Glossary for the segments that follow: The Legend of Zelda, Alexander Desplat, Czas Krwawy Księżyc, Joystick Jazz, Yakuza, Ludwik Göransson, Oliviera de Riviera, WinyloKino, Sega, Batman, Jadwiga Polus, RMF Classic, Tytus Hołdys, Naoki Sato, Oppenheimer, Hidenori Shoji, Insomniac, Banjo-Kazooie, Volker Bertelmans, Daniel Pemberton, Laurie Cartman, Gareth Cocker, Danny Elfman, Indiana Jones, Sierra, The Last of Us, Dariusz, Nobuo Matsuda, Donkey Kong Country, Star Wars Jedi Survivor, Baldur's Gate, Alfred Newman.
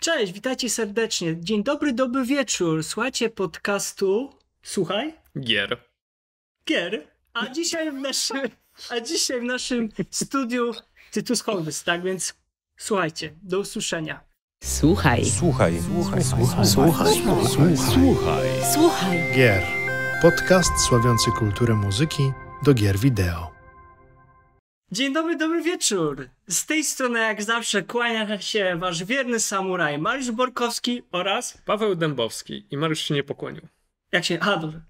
Cześć, witajcie serdecznie. Dzień dobry, dobry wieczór. Słuchajcie podcastu... Słuchaj? Gier. A dzisiaj w naszym studiu Tytus Hołdys, tak więc słuchajcie, do usłyszenia. Słuchaj. Gier. Podcast sławiący kulturę muzyki do gier wideo. Dzień dobry, dobry wieczór. Z tej strony jak zawsze kłania się wasz wierny samuraj Mariusz Borkowski oraz... Paweł Dębowski. I Mariusz się nie pokłonił. Jak się... A, dobrze.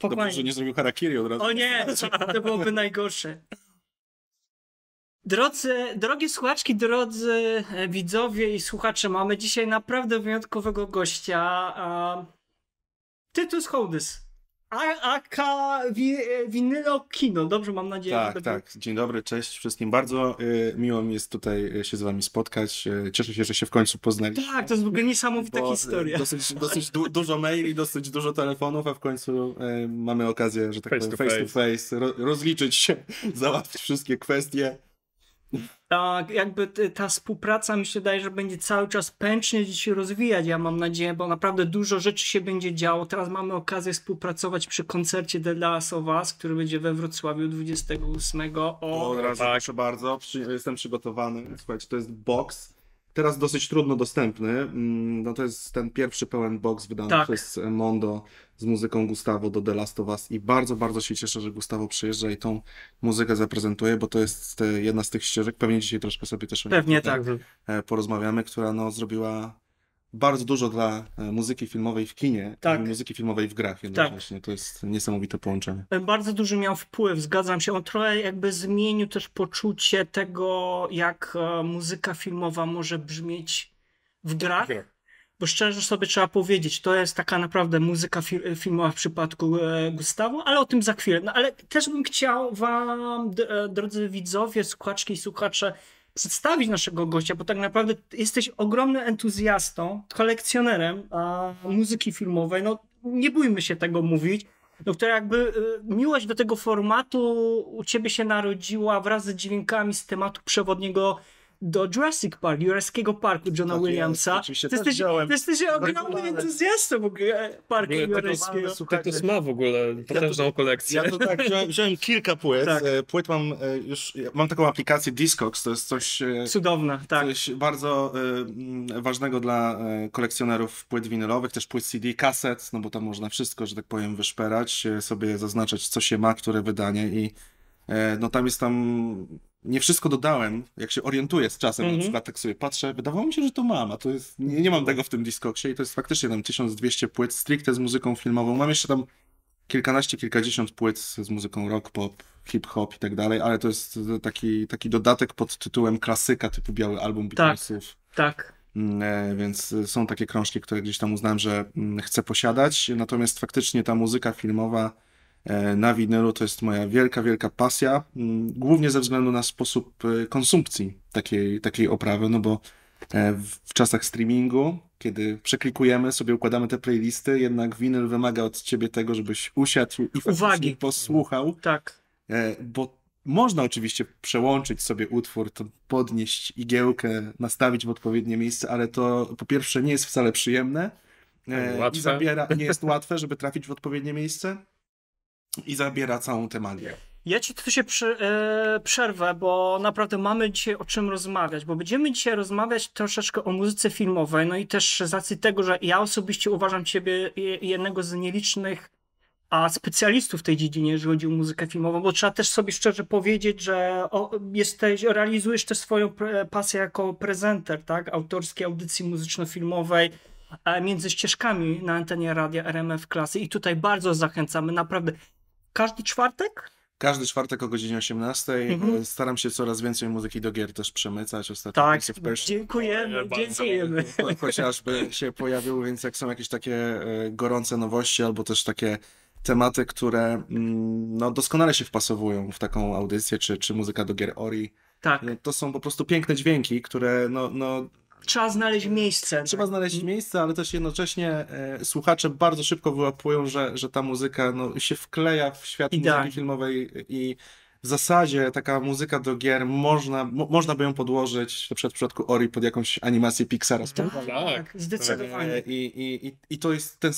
Dobrze, że nie zrobił harakiri od razu. O nie, to byłoby najgorsze. Drogie słuchaczki, drodzy widzowie i słuchacze, mamy dzisiaj naprawdę wyjątkowego gościa. Tytus Hołdys. Aka Winylo Kino, dobrze, mam nadzieję. Tak. Dzień dobry, cześć wszystkim. Bardzo miło mi jest tutaj się z wami spotkać. Cieszę się, że się w końcu poznaliśmy. Tak, to jest w ogóle niesamowita historia. Dosyć dużo maili, dosyć dużo telefonów, a w końcu mamy okazję, że tak powiem, face to face, rozliczyć się, załatwić wszystkie kwestie. Tak, jakby ta współpraca mi się daje, że będzie cały czas pęcznie się rozwijać, ja mam nadzieję, bo naprawdę dużo rzeczy się będzie działo. Teraz mamy okazję współpracować przy koncercie The Last of Us, który będzie we Wrocławiu 28. Proszę bardzo, jestem przygotowany. Słuchajcie, to jest box, teraz dosyć trudno dostępny. No to jest ten pierwszy pełen box wydany przez Mondo z muzyką Gustavo do The Last of Us i bardzo, bardzo się cieszę, że Gustavo przyjeżdża i tą muzykę zaprezentuje, bo to jest jedna z tych ścieżek, pewnie dzisiaj troszkę sobie też o niej porozmawiamy, która no, zrobiła bardzo dużo dla muzyki filmowej w kinie i muzyki filmowej w grach jednocześnie. To jest niesamowite połączenie. Bardzo duży miał wpływ, zgadzam się. On trochę jakby zmienił też poczucie tego, jak muzyka filmowa może brzmieć w grach. Bo szczerze sobie trzeba powiedzieć, to jest taka naprawdę muzyka filmowa w przypadku Gustavo, ale o tym za chwilę. No ale też bym chciał wam, drodzy widzowie, słuchaczki i słuchacze, przedstawić naszego gościa, bo tak naprawdę jesteś ogromnym entuzjastą, kolekcjonerem muzyki filmowej, no nie bójmy się tego mówić, no która jakby miłość do tego formatu u ciebie się narodziła wraz z dźwiękami z tematu przewodniego do Jurassic Park, Jurassicego Parku Johna Williamsa. Jesteś ogromnym entuzjastą w ogóle Parku Jurassicego. Tytus ma w ogóle potężną kolekcję. Ja to tak wziąłem kilka płyt. Tak. Płyt mam już, mam taką aplikację Discogs, to jest coś cudowne, coś bardzo ważnego dla kolekcjonerów płyt winylowych, też płyt CD, kaset, no bo tam można wszystko, że tak powiem, wyszperać, sobie zaznaczać, co się ma, które wydanie i no tam jest nie wszystko dodałem, jak się orientuję z czasem, na przykład tak sobie patrzę, wydawało mi się, że to mam, a to jest, nie mam tego w tym Discogsie i to jest faktycznie tam 1200 płyt stricte z muzyką filmową. Mam jeszcze tam kilkadziesiąt płyt z muzyką rock, pop, hip-hop i tak dalej, ale to jest taki dodatek pod tytułem klasyka typu biały album Beatlesów. Więc są takie krążki, które gdzieś tam uznałem, że chcę posiadać, natomiast faktycznie ta muzyka filmowa na winylu to jest moja wielka, wielka pasja, głównie ze względu na sposób konsumpcji takiej oprawy, no bo w czasach streamingu, kiedy przeklikujemy sobie, układamy te playlisty, jednak winyl wymaga od ciebie tego, żebyś usiadł i faktycznie posłuchał, bo można oczywiście przełączyć sobie utwór, to podnieść igiełkę, nastawić w odpowiednie miejsce, ale to po pierwsze nie jest wcale przyjemne i nie jest łatwe, żeby trafić w odpowiednie miejsce. I zabiera całą tę magię. Ja ci tu się przerwę, bo naprawdę mamy dzisiaj o czym rozmawiać, bo będziemy dzisiaj rozmawiać troszeczkę o muzyce filmowej, no i też z racji tego, że ja osobiście uważam ciebie jednego z nielicznych specjalistów w tej dziedzinie, jeżeli chodzi o muzykę filmową, bo trzeba też sobie szczerze powiedzieć, że realizujesz też swoją pasję jako prezenter, tak, autorskiej audycji muzyczno-filmowej, między ścieżkami na antenie radia RMF Classic i tutaj bardzo zachęcamy, naprawdę. Każdy czwartek? Każdy czwartek o godzinie 18. Staram się coraz więcej muzyki do gier też przemycać. Ostatnio Prince of Persia. Dziękujemy. Chociażby się pojawiło, więc jak są jakieś takie gorące nowości albo też takie tematy, które no, doskonale się wpasowują w taką audycję, czy muzyka do gier Ori. To są po prostu piękne dźwięki, które trzeba znaleźć miejsce. Trzeba znaleźć miejsce, ale też jednocześnie słuchacze bardzo szybko wyłapują, że ta muzyka się wkleja w świat muzyki filmowej i w zasadzie taka muzyka do gier, można by ją podłożyć w przypadku Ori pod jakąś animację Pixara. Tak, zdecydowanie. I to jest ten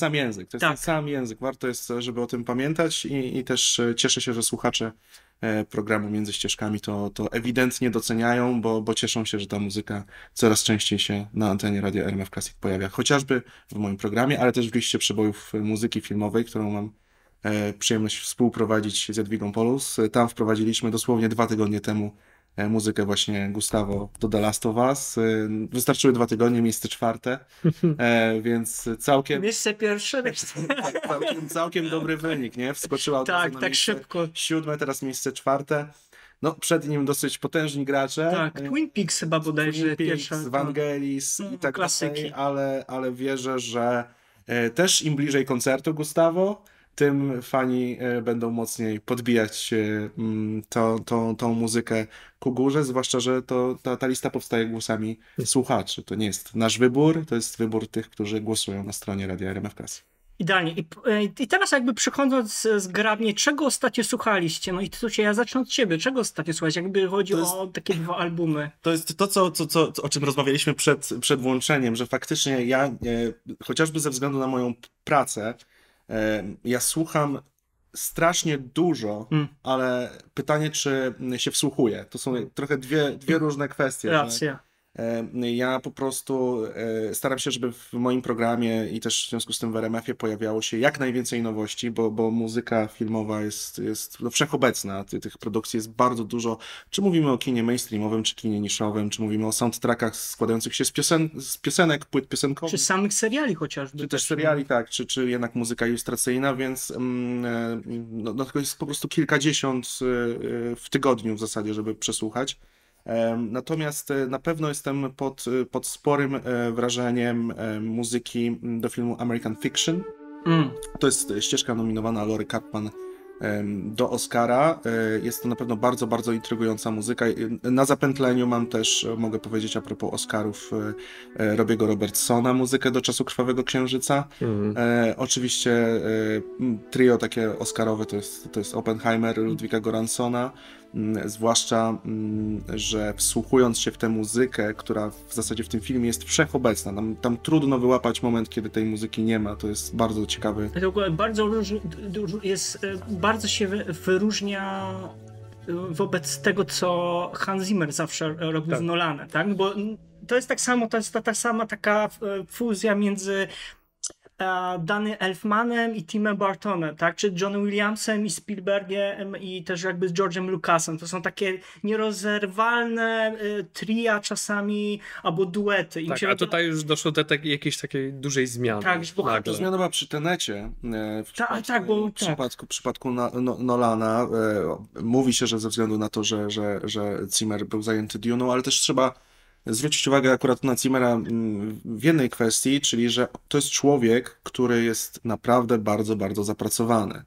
sam język, warto jest, żeby o tym pamiętać i też cieszę się, że słuchacze programu Między Ścieżkami to ewidentnie doceniają, bo cieszą się, że ta muzyka coraz częściej się na antenie Radia RMF Classic pojawia, chociażby w moim programie, ale też w liście przebojów muzyki filmowej, którą mam przyjemność współprowadzić z Jadwigą Polus. Tam wprowadziliśmy dosłownie 2 tygodnie temu muzykę właśnie Gustavo do The Last of Us. Wystarczyły 2 tygodnie, miejsce czwarte, więc całkiem... Miejsce pierwsze. Całkiem dobry wynik, nie? Wskoczyła na tak szybko. 7, teraz miejsce czwarte. No, przed nim dosyć potężni gracze. Tak, Twin Peaks chyba bodajże pierwsza. Vangelis i tak dalej, ale wierzę, że też im bliżej koncertu Gustavo, tym fani będą mocniej podbijać tą muzykę ku górze, zwłaszcza, że ta lista powstaje głosami słuchaczy. To nie jest nasz wybór, to jest wybór tych, którzy głosują na stronie Radia RMF Classic. Idealnie. I teraz jakby przychodząc zgrabnie, czego ostatnio słuchaliście? No i Tytusie, ja zacznę od ciebie. Czego ostatnio słuchać? Jakby chodzi o takie 2 albumy. To jest to, o czym rozmawialiśmy przed włączeniem, że faktycznie ja, chociażby ze względu na moją pracę, ja słucham strasznie dużo, ale pytanie, czy się wsłuchuję. To są trochę dwie różne kwestie. Racja. Ja po prostu staram się, żeby w moim programie i też w związku z tym w RMF-ie pojawiało się jak najwięcej nowości, bo muzyka filmowa jest wszechobecna. Tych produkcji jest bardzo dużo. Czy mówimy o kinie mainstreamowym, czy kinie niszowym, czy mówimy o soundtrackach składających się z piosenek, płyt piosenkowych. Czy samych seriali chociażby. Czy też seriali, tak, czy jednak muzyka ilustracyjna, więc to jest po prostu kilkadziesiąt w tygodniu w zasadzie, żeby przesłuchać. Natomiast na pewno jestem pod sporym wrażeniem muzyki do filmu American Fiction. To jest ścieżka nominowana Laurie Cartman do Oscara. Jest to na pewno bardzo, bardzo intrygująca muzyka. Na zapętleniu mam też, mogę powiedzieć a propos Oscarów, Robiego Robertsona, muzykę do Czasu Krwawego Księżyca. Oczywiście trio takie oscarowe to jest Oppenheimer, Ludwika Göranssona. Zwłaszcza, że wsłuchując się w tę muzykę, która w zasadzie w tym filmie jest wszechobecna, tam trudno wyłapać moment, kiedy tej muzyki nie ma, to jest bardzo ciekawy. Bardzo się wyróżnia wobec tego, co Hans Zimmer zawsze robił z Nolanem, tak? Bo to jest tak samo, to jest ta sama taka fuzja między Danny Elfmanem i Timem Burtonem, tak? Czy Johnem Williamsem i Spielbergiem i też jakby z George'em Lucasem. To są takie nierozerwalne tria czasami albo duety. Tak, a tutaj już doszło do jakiejś takiej dużej zmiany. Tak, bo to zmiana była przy Tenecie. W przypadku Nolana mówi się, że ze względu na to, że Zimmer był zajęty Dune'ą, ale też trzeba zwrócić uwagę akurat na Zimmera w jednej kwestii, czyli że to jest człowiek, który jest naprawdę bardzo, bardzo zapracowany.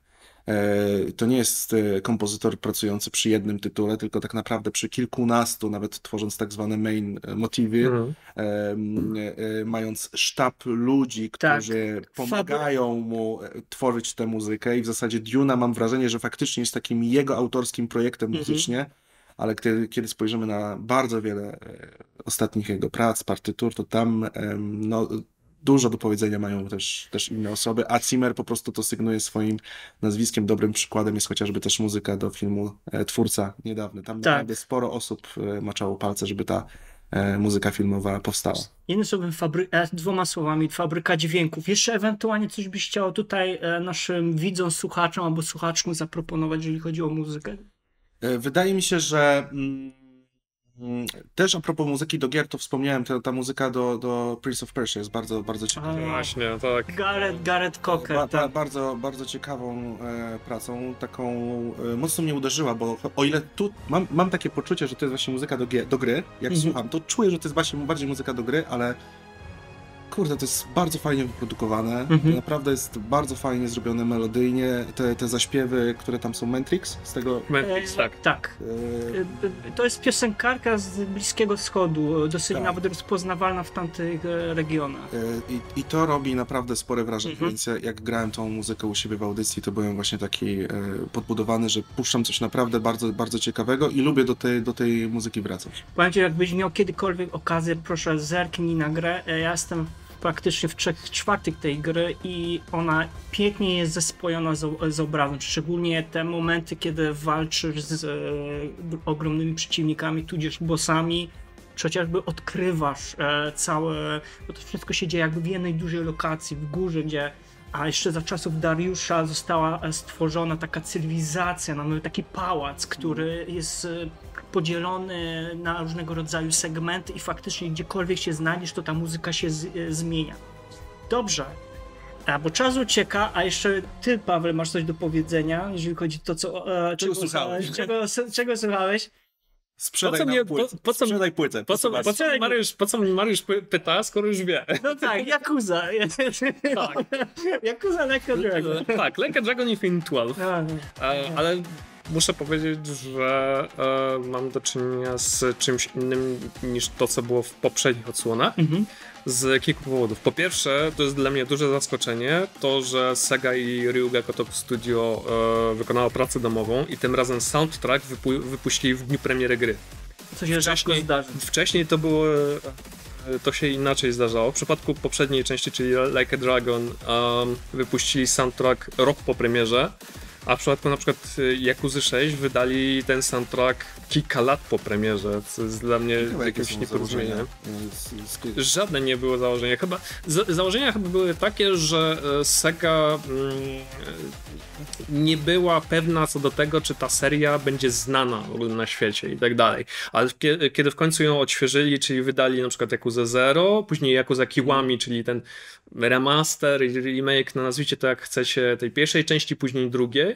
To nie jest kompozytor pracujący przy jednym tytule, tylko tak naprawdę przy kilkunastu, nawet tworząc tak zwane main motywy, mając sztab ludzi, którzy pomagają mu tworzyć tę muzykę i w zasadzie Duna, mam wrażenie, że faktycznie jest takim jego autorskim projektem muzycznie. Ale kiedy spojrzymy na bardzo wiele ostatnich jego prac, partytur, to tam dużo do powiedzenia mają też inne osoby, a Zimmer po prostu to sygnuje swoim nazwiskiem. Dobrym przykładem jest chociażby też muzyka do filmu Twórca niedawny. Tam naprawdę sporo osób maczało palce, żeby ta muzyka filmowa powstała. Jednym słowem, dwoma słowami, fabryka dźwięków. Jeszcze ewentualnie coś byś chciał tutaj naszym widzom, słuchaczom albo słuchaczkom zaproponować, jeżeli chodzi o muzykę? Wydaje mi się, że też a propos muzyki do gier, to wspomniałem, ta muzyka do Prince of Persia jest bardzo, bardzo ciekawa. Właśnie, tak. Gareth Cocker. Bardzo, bardzo ciekawą pracą, taką mocno mnie uderzyła, bo o ile tu mam takie poczucie, że to jest właśnie muzyka do gry, jak słucham, to czuję, że to jest właśnie bardziej muzyka do gry, ale kurde, to jest bardzo fajnie wyprodukowane, naprawdę jest bardzo fajnie zrobione melodyjnie, te zaśpiewy, które tam są, Matrix, z tego... Matrix, tak. To jest piosenkarka z Bliskiego Wschodu, dosyć nawet rozpoznawalna w tamtych regionach. I to robi naprawdę spore wrażenie, więc jak grałem tą muzykę u siebie w audycji, to byłem właśnie taki podbudowany, że puszczam coś naprawdę bardzo, bardzo ciekawego i lubię do tej muzyki wracać. Powiem ci, jakbyś miał kiedykolwiek okazję, proszę, zerknij na grę. Ja jestem praktycznie w 3/4 tej gry i ona pięknie jest zespojona z obrazem, szczególnie te momenty, kiedy walczysz z ogromnymi przeciwnikami, tudzież bossami, czy chociażby odkrywasz całe, bo to wszystko się dzieje jakby w jednej dużej lokacji, w górze, gdzie a jeszcze za czasów Dariusza została stworzona taka cywilizacja, mamy taki pałac, który jest podzielony na różnego rodzaju segmenty i faktycznie gdziekolwiek się znajdziesz, to ta muzyka się zmienia. Dobrze, bo czas ucieka, a jeszcze ty, Paweł, masz coś do powiedzenia, jeżeli chodzi o to, czego słuchałeś. Po co Mariusz pyta, skoro już wie? No tak, Yakuza. Tak. Yakuza, Like a Dragon. Tak, Like a Dragon Infinite Wealth. Ale muszę powiedzieć, że mam do czynienia z czymś innym niż to, co było w poprzednich odsłonach. Z kilku powodów. Po pierwsze, to jest dla mnie duże zaskoczenie, to, że Sega i Ryuga Kotoku Studio wykonało pracę domową i tym razem soundtrack wypuścili w dniu premiery gry. Co się rzadko zdarza. Wcześniej to było... To się inaczej zdarzało. W przypadku poprzedniej części, czyli Like a Dragon, wypuścili soundtrack rok po premierze, a w przypadku na przykład Yakuzy 6 wydali ten soundtrack kilka lat po premierze, co jest dla mnie jakimś nieporozumieniem. Żadne nie było założenia. Założenia chyba były takie, że Sega nie była pewna co do tego, czy ta seria będzie znana w ogóle na świecie i tak dalej. Ale kiedy w końcu ją odświeżyli, czyli wydali na przykład Yakuza 0, później Yakuza Kiwami, czyli ten remaster, remake, no nazwijcie to jak chcecie, tej pierwszej części, później drugiej.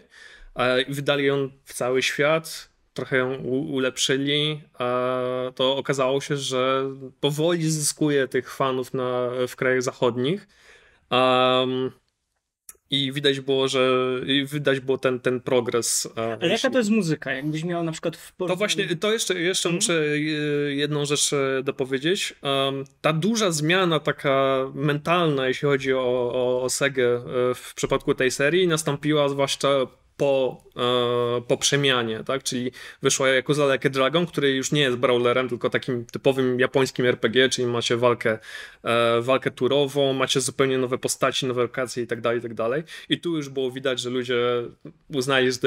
Wydali ją w cały świat, trochę ją ulepszyli, to okazało się, że powoli zyskuje tych fanów w krajach zachodnich. I widać było, ten progres. Ale jaka to jest muzyka? Jakbyś miał na przykład w Polsce... To właśnie, to jeszcze muszę jedną rzecz dopowiedzieć. Ta duża zmiana taka mentalna, jeśli chodzi o Segę w przypadku tej serii, nastąpiła zwłaszcza po przemianie, tak? Czyli wyszła Yakuza Like a Dragon, który już nie jest brawlerem, tylko takim typowym japońskim RPG, czyli macie walkę turową, macie zupełnie nowe postaci, nowe lokacje i tak dalej, i tak dalej. I tu już było widać, że ludzie uznali, że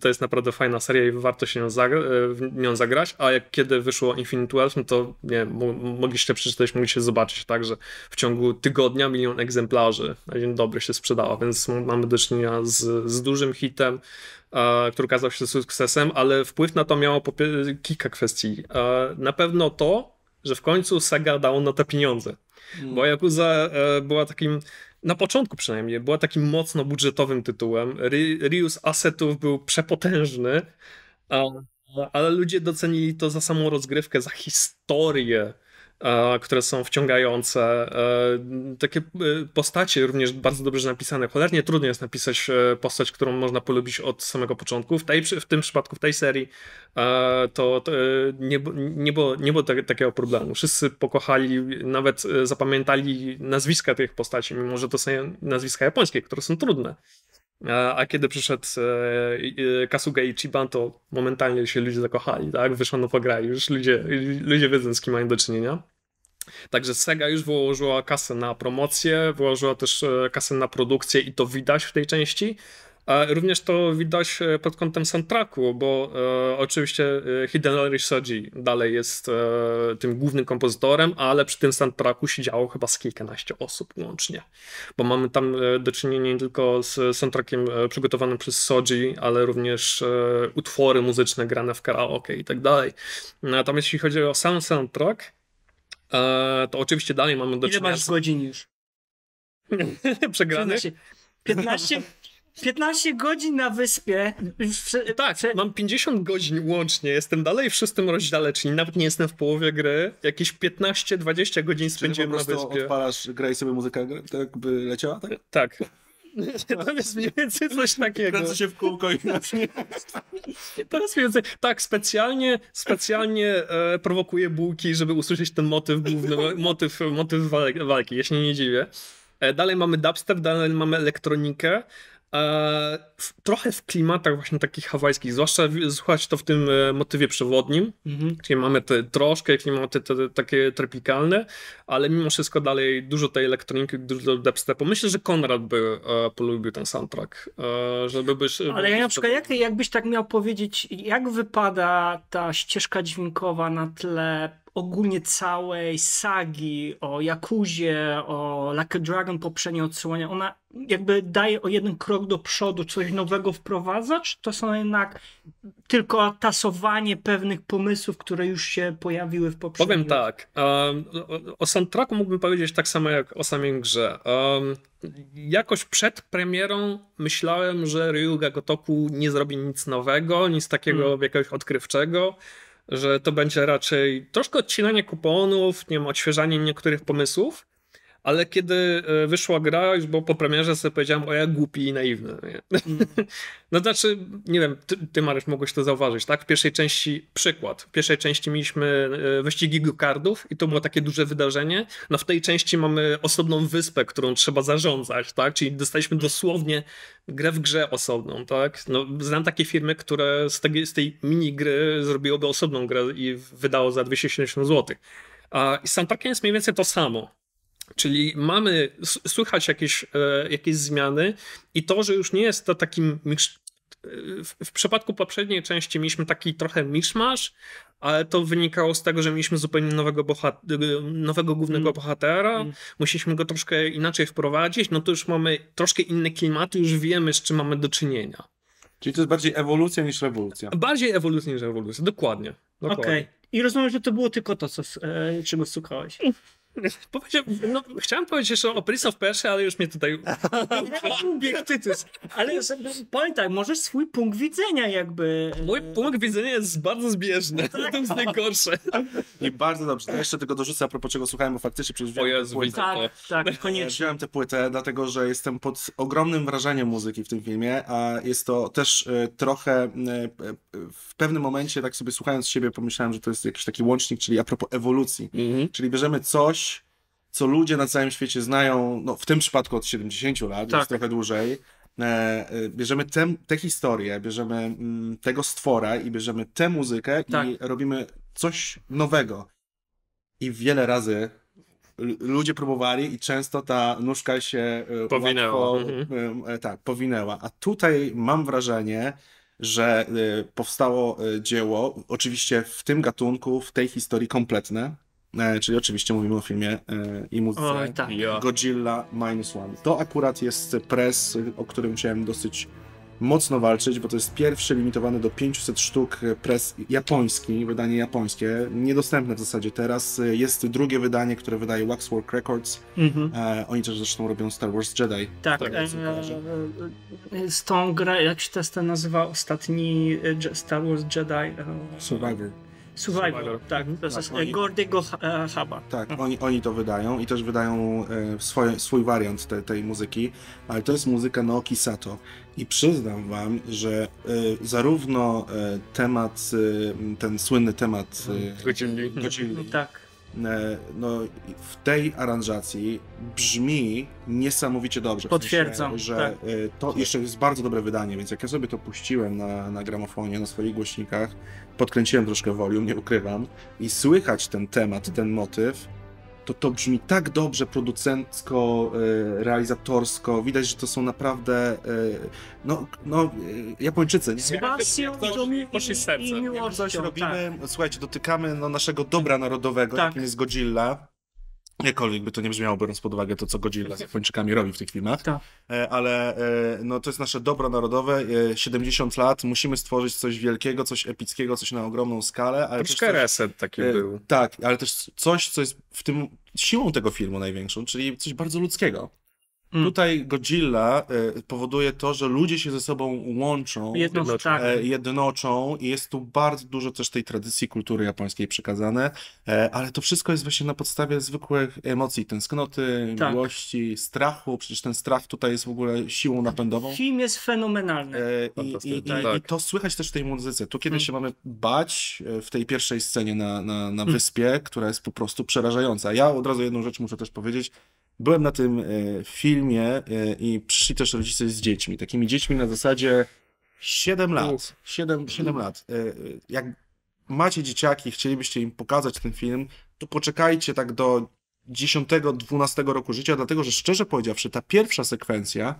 to jest naprawdę fajna seria i warto się w nią zagrać, a kiedy wyszło Infinite Wealth, no to nie wiem, mogliście przeczytać, mogliście zobaczyć, tak, że w ciągu tygodnia 1 000 000 egzemplarzy na dzień dobry się sprzedała, więc mamy do czynienia z dużym hitem, który okazał się sukcesem, ale wpływ na to miało kilka kwestii. Na pewno to, że w końcu Sega dał na te pieniądze, bo Yakuza była takim, na początku przynajmniej, była takim mocno budżetowym tytułem. Rius asetów był przepotężny, ale ludzie docenili to za samą rozgrywkę, za historię, które są wciągające. Takie postacie również bardzo dobrze napisane. Cholernie trudno jest napisać postać, którą można polubić od samego początku. W tym przypadku, w tej serii to nie było takiego problemu. Wszyscy pokochali, nawet zapamiętali nazwiska tych postaci, mimo że to są nazwiska japońskie, które są trudne. A kiedy przyszedł Kasuga Ichiban, to momentalnie się ludzie zakochali, tak? Wyszło po grę, już ludzie wiedzą, z kim mają do czynienia. Także Sega już wyłożyła kasę na promocję, wyłożyła też kasę na produkcję i to widać w tej części. Również to widać pod kątem soundtracku, bo oczywiście Hidenori Shoji dalej jest tym głównym kompozytorem, ale przy tym soundtracku siedziało chyba z kilkanaście osób łącznie, bo mamy tam do czynienia nie tylko z soundtrackiem przygotowanym przez Shoji, ale również utwory muzyczne grane w karaoke i tak dalej. Natomiast jeśli chodzi o sam soundtrack, to oczywiście dalej mamy do czynienia... Ile masz godzin już? Przegranych? 15? 15 godzin na wyspie. Tak, mam 50 godzin łącznie, jestem dalej w 6. rozdziale, czyli nawet nie jestem w połowie gry. Jakieś 15-20 godzin spędziłem na wyspie. Po prostu odpalasz grę i sobie muzyka tak by leciała, tak? Tak. To jest mniej więcej coś takiego. Kręcę się w kółko i teraz więcej. Tak, specjalnie prowokuję bułki, żeby usłyszeć ten motyw główny, motyw walki, ja się nie dziwię. Dalej mamy dubstep, dalej mamy elektronikę. Trochę w klimatach właśnie takich hawajskich, zwłaszcza słuchać to w tym motywie przewodnim, czyli mamy te troszkę klimaty te takie tropikalne, ale mimo wszystko dalej dużo tej elektroniki, dużo dubstepu. Myślę, że Konrad by polubił ten soundtrack. Ale ja na przykład, jakbyś tak miał powiedzieć, jak wypada ta ścieżka dźwiękowa na tle ogólnie całej sagi o Yakuzie, o Like a Dragon poprzednie odsłania, ona jakby daje o jeden krok do przodu, coś nowego wprowadza, czy to są jednak tylko tasowanie pewnych pomysłów, które już się pojawiły w poprzednich? Powiem tak, o soundtracku mógłbym powiedzieć tak samo jak o samej grze. Jakoś przed premierą myślałem, że Ryuga Gotoku nie zrobi nic nowego, nic takiego jakiegoś odkrywczego, że to będzie raczej troszkę odcinanie kuponów, nie wiem, odświeżanie niektórych pomysłów, ale kiedy wyszła gra, już było po premierze, sobie powiedziałem, o ja głupi i naiwny. No znaczy, nie wiem, ty Mariusz mogłeś to zauważyć, tak? W pierwszej części, przykład, w pierwszej części mieliśmy wyścigi gokardów i to było takie duże wydarzenie, no w tej części mamy osobną wyspę, którą trzeba zarządzać, tak? Czyli dostaliśmy dosłownie grę w grze osobną, tak? No, znam takie firmy, które z tej minigry zrobiłoby osobną grę i wydało za 270 zł. I soundtrackiem jest mniej więcej to samo. Czyli mamy, słychać jakieś zmiany i to, że już nie jest to takim... W przypadku poprzedniej części mieliśmy taki trochę miszmasz, ale to wynikało z tego, że mieliśmy zupełnie nowego głównego bohatera, musieliśmy go troszkę inaczej wprowadzić, no to już mamy troszkę inne klimaty, już wiemy, z czym mamy do czynienia. Czyli to jest bardziej ewolucja niż rewolucja. Bardziej ewolucja niż rewolucja, dokładnie. Okej. I rozumiem, że to było tylko to, czego słuchałeś. No, chciałem powiedzieć jeszcze o Prince of Persia, ale już mnie tutaj... Ale pamiętaj, możesz swój punkt widzenia jakby... Mój punkt widzenia jest bardzo zbieżny, to jest najgorsze. I bardzo dobrze, to jeszcze tylko dorzucę, a propos czego słuchałem, bo faktycznie przecież wziąłem tę płytę. Tak, koniecznie. Wziąłem tę płytę, dlatego że jestem pod ogromnym wrażeniem muzyki w tym filmie, a jest to też trochę... W pewnym momencie, tak sobie słuchając siebie, pomyślałem, że to jest jakiś taki łącznik, czyli a propos ewolucji, czyli bierzemy coś, co ludzie na całym świecie znają, no w tym przypadku od 70 lat, tak, jest trochę dłużej. Bierzemy tę historię, bierzemy tego stwora i bierzemy tę muzykę i robimy coś nowego. I wiele razy ludzie próbowali i często ta nóżka się powinęła. Tak, powinęła. A tutaj mam wrażenie, że powstało dzieło, oczywiście w tym gatunku, w tej historii kompletne, czyli oczywiście mówimy o filmie i muzyce Godzilla Minus One. To akurat jest press, o którym musiałem dosyć mocno walczyć, bo to jest pierwszy limitowany do 500 sztuk press japoński, wydanie japońskie, niedostępne w zasadzie teraz. Jest drugie wydanie, które wydaje Waxwork Records. Oni też zresztą robią Star Wars Jedi. Tak, z tą grą, jak się to nazywa, ostatni Star Wars Jedi? Survivor, tak. To jest Gordiego Huba. Tak, oni to wydają i też wydają swój wariant tej muzyki, ale to jest muzyka Naoki Sato. I przyznam wam, że zarówno temat, ten słynny temat Godzilli, no, w tej aranżacji brzmi niesamowicie dobrze. Potwierdzam, w sensie, że to jeszcze jest bardzo dobre wydanie, więc jak ja sobie to puściłem na gramofonie, na swoich głośnikach, podkręciłem troszkę volume, nie ukrywam, i słychać ten temat, ten motyw, to brzmi tak dobrze producencko, realizatorsko. Widać, że to są naprawdę Japończycy. Coś robimy, słuchajcie, dotykamy naszego dobra narodowego, jakim jest Godzilla. Jakkolwiek by to nie brzmiało, biorąc pod uwagę to, co Godzilla z Japończykami robi w tych filmach. Ale no, to jest nasze dobro narodowe. 70 lat, musimy stworzyć coś wielkiego, coś epickiego, coś na ogromną skalę. Ale troszkę też reset taki był. Tak, ale też coś, co jest w tym siłą tego filmu największą, czyli coś bardzo ludzkiego. Tutaj Godzilla powoduje to, że ludzie się ze sobą łączą, jednoczą i jest tu bardzo dużo też tej tradycji kultury japońskiej przekazane, ale to wszystko jest właśnie na podstawie zwykłych emocji, tęsknoty, miłości, strachu, przecież ten strach tutaj jest w ogóle siłą napędową. Film jest fenomenalny. I to słychać też w tej muzyce. Tu kiedy się mamy bać w tej pierwszej scenie na wyspie, która jest po prostu przerażająca. Ja od razu jedną rzecz muszę też powiedzieć. Byłem na tym filmie i przyszli też rodzice z dziećmi. Takimi dziećmi na zasadzie 7 lat. Jak macie dzieciaki, chcielibyście im pokazać ten film, to poczekajcie tak do 10-12 roku życia, dlatego że szczerze powiedziawszy, ta pierwsza sekwencja...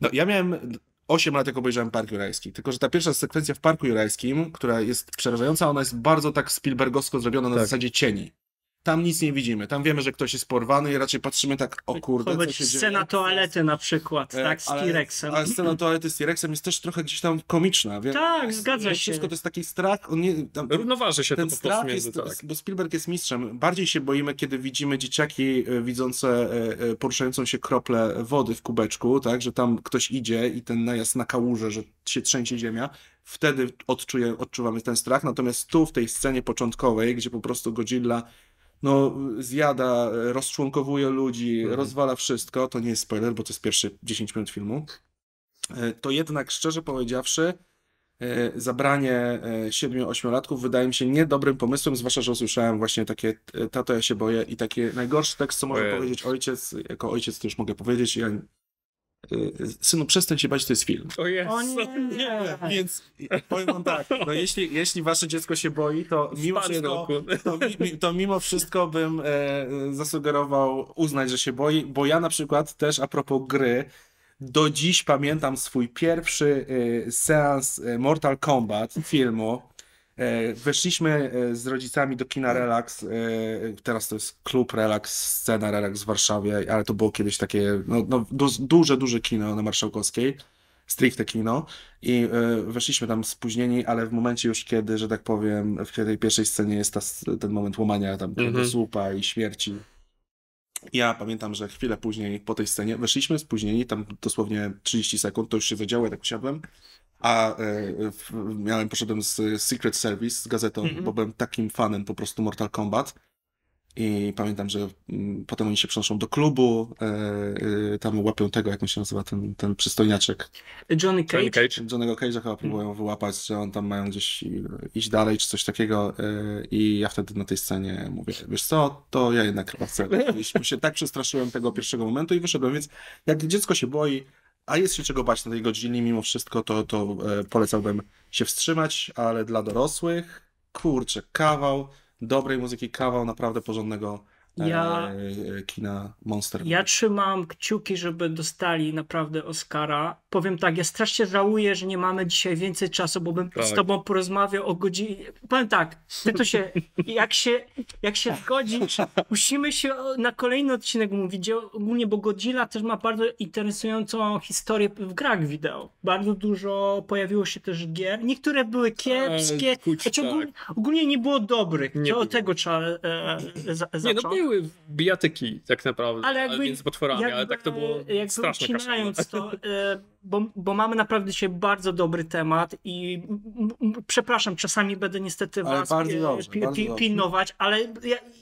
No, ja miałem 8 lat, jak obejrzałem Park Jurajski, tylko że ta pierwsza sekwencja w Parku Jurajskim, która jest przerażająca, ona jest bardzo tak spielbergowsko zrobiona na zasadzie cieni. Tam nic nie widzimy, tam wiemy, że ktoś jest porwany i raczej patrzymy tak, o kurde, co się dzieje. Scena toalety na przykład, tak, z T-Rexem. Ale scena toalety z T-Rexem jest też trochę gdzieś tam komiczna. Więc tak, zgadza się. Wszystko to jest taki strach. Równoważy się ten to po prostu między, bo Spielberg jest mistrzem. Bardziej się boimy, kiedy widzimy dzieciaki widzące poruszającą się krople wody w kubeczku, tak, że tam ktoś idzie i ten najazd na kałużę, że się trzęsie ziemia. Wtedy odczuwamy ten strach. Natomiast tu, w tej scenie początkowej, gdzie po prostu Godzilla zjada, rozczłonkowuje ludzi, rozwala wszystko. To nie jest spoiler, bo to jest pierwsze 10 minut filmu. To jednak, szczerze powiedziawszy, zabranie 7-8-latków wydaje mi się niedobrym pomysłem, zwłaszcza, że usłyszałem właśnie takie tato, ja się boję i takie najgorszy tekst, co może powiedzieć ojciec. Jako ojciec to już mogę powiedzieć. Ja... Synu, przestań się bać, to jest film. O Jezu. O nie. Więc powiem wam tak, jeśli wasze dziecko się boi, to mimo wszystko bym zasugerował uznać, że się boi, bo ja na przykład też a propos gry, do dziś pamiętam swój pierwszy seans Mortal Kombat filmu. Weszliśmy z rodzicami do kina Relax, teraz to jest klub Relax, scena Relax w Warszawie, ale to było kiedyś takie duże kino na Marszałkowskiej, stricte kino i weszliśmy tam spóźnieni, ale w momencie już kiedy, że tak powiem, w tej pierwszej scenie jest ten moment łamania tam słupa i śmierci. Ja pamiętam, że chwilę później po tej scenie weszliśmy spóźnieni, tam dosłownie 30 sekund, to już się zadziało, ja tak usiadłem. A poszedłem z Secret Service, z gazetą, bo byłem takim fanem po prostu Mortal Kombat. I pamiętam, że potem oni się przenoszą do klubu, tam łapią tego, jak on się nazywa, ten przystojniaczek. Johnny Cage. Johnny'ego Cage'a chyba próbują wyłapać, że on tam mają gdzieś iść dalej, czy coś takiego. I ja wtedy na tej scenie mówię, wiesz co, to ja jednak chyba chcę. Bo się tak przestraszyłem tego pierwszego momentu i wyszedłem, więc jak dziecko się boi, a jest się czego bać na tej godzinie, mimo wszystko to polecałbym się wstrzymać, ale dla dorosłych, kurczę, kawał dobrej muzyki, kawał naprawdę porządnego kina Monster. Ja trzymam kciuki, żeby dostali naprawdę Oscara. Powiem tak, ja strasznie żałuję, że nie mamy dzisiaj więcej czasu, bo bym z tobą porozmawiał o godzinie. Powiem tak, jak się zgodzisz, musimy się na kolejny odcinek mówić, ogólnie, bo Godzilla też ma bardzo interesującą historię w grach wideo. Bardzo dużo pojawiło się też gier. Niektóre były kiepskie, ogólnie nie było dobrych. Nie było. Od tego trzeba zacząć. Nie, były bijatyki tak naprawdę, ale między potworami, ale tak to było straszne. Bo mamy naprawdę dzisiaj bardzo dobry temat i przepraszam, czasami będę niestety was pilnować, ale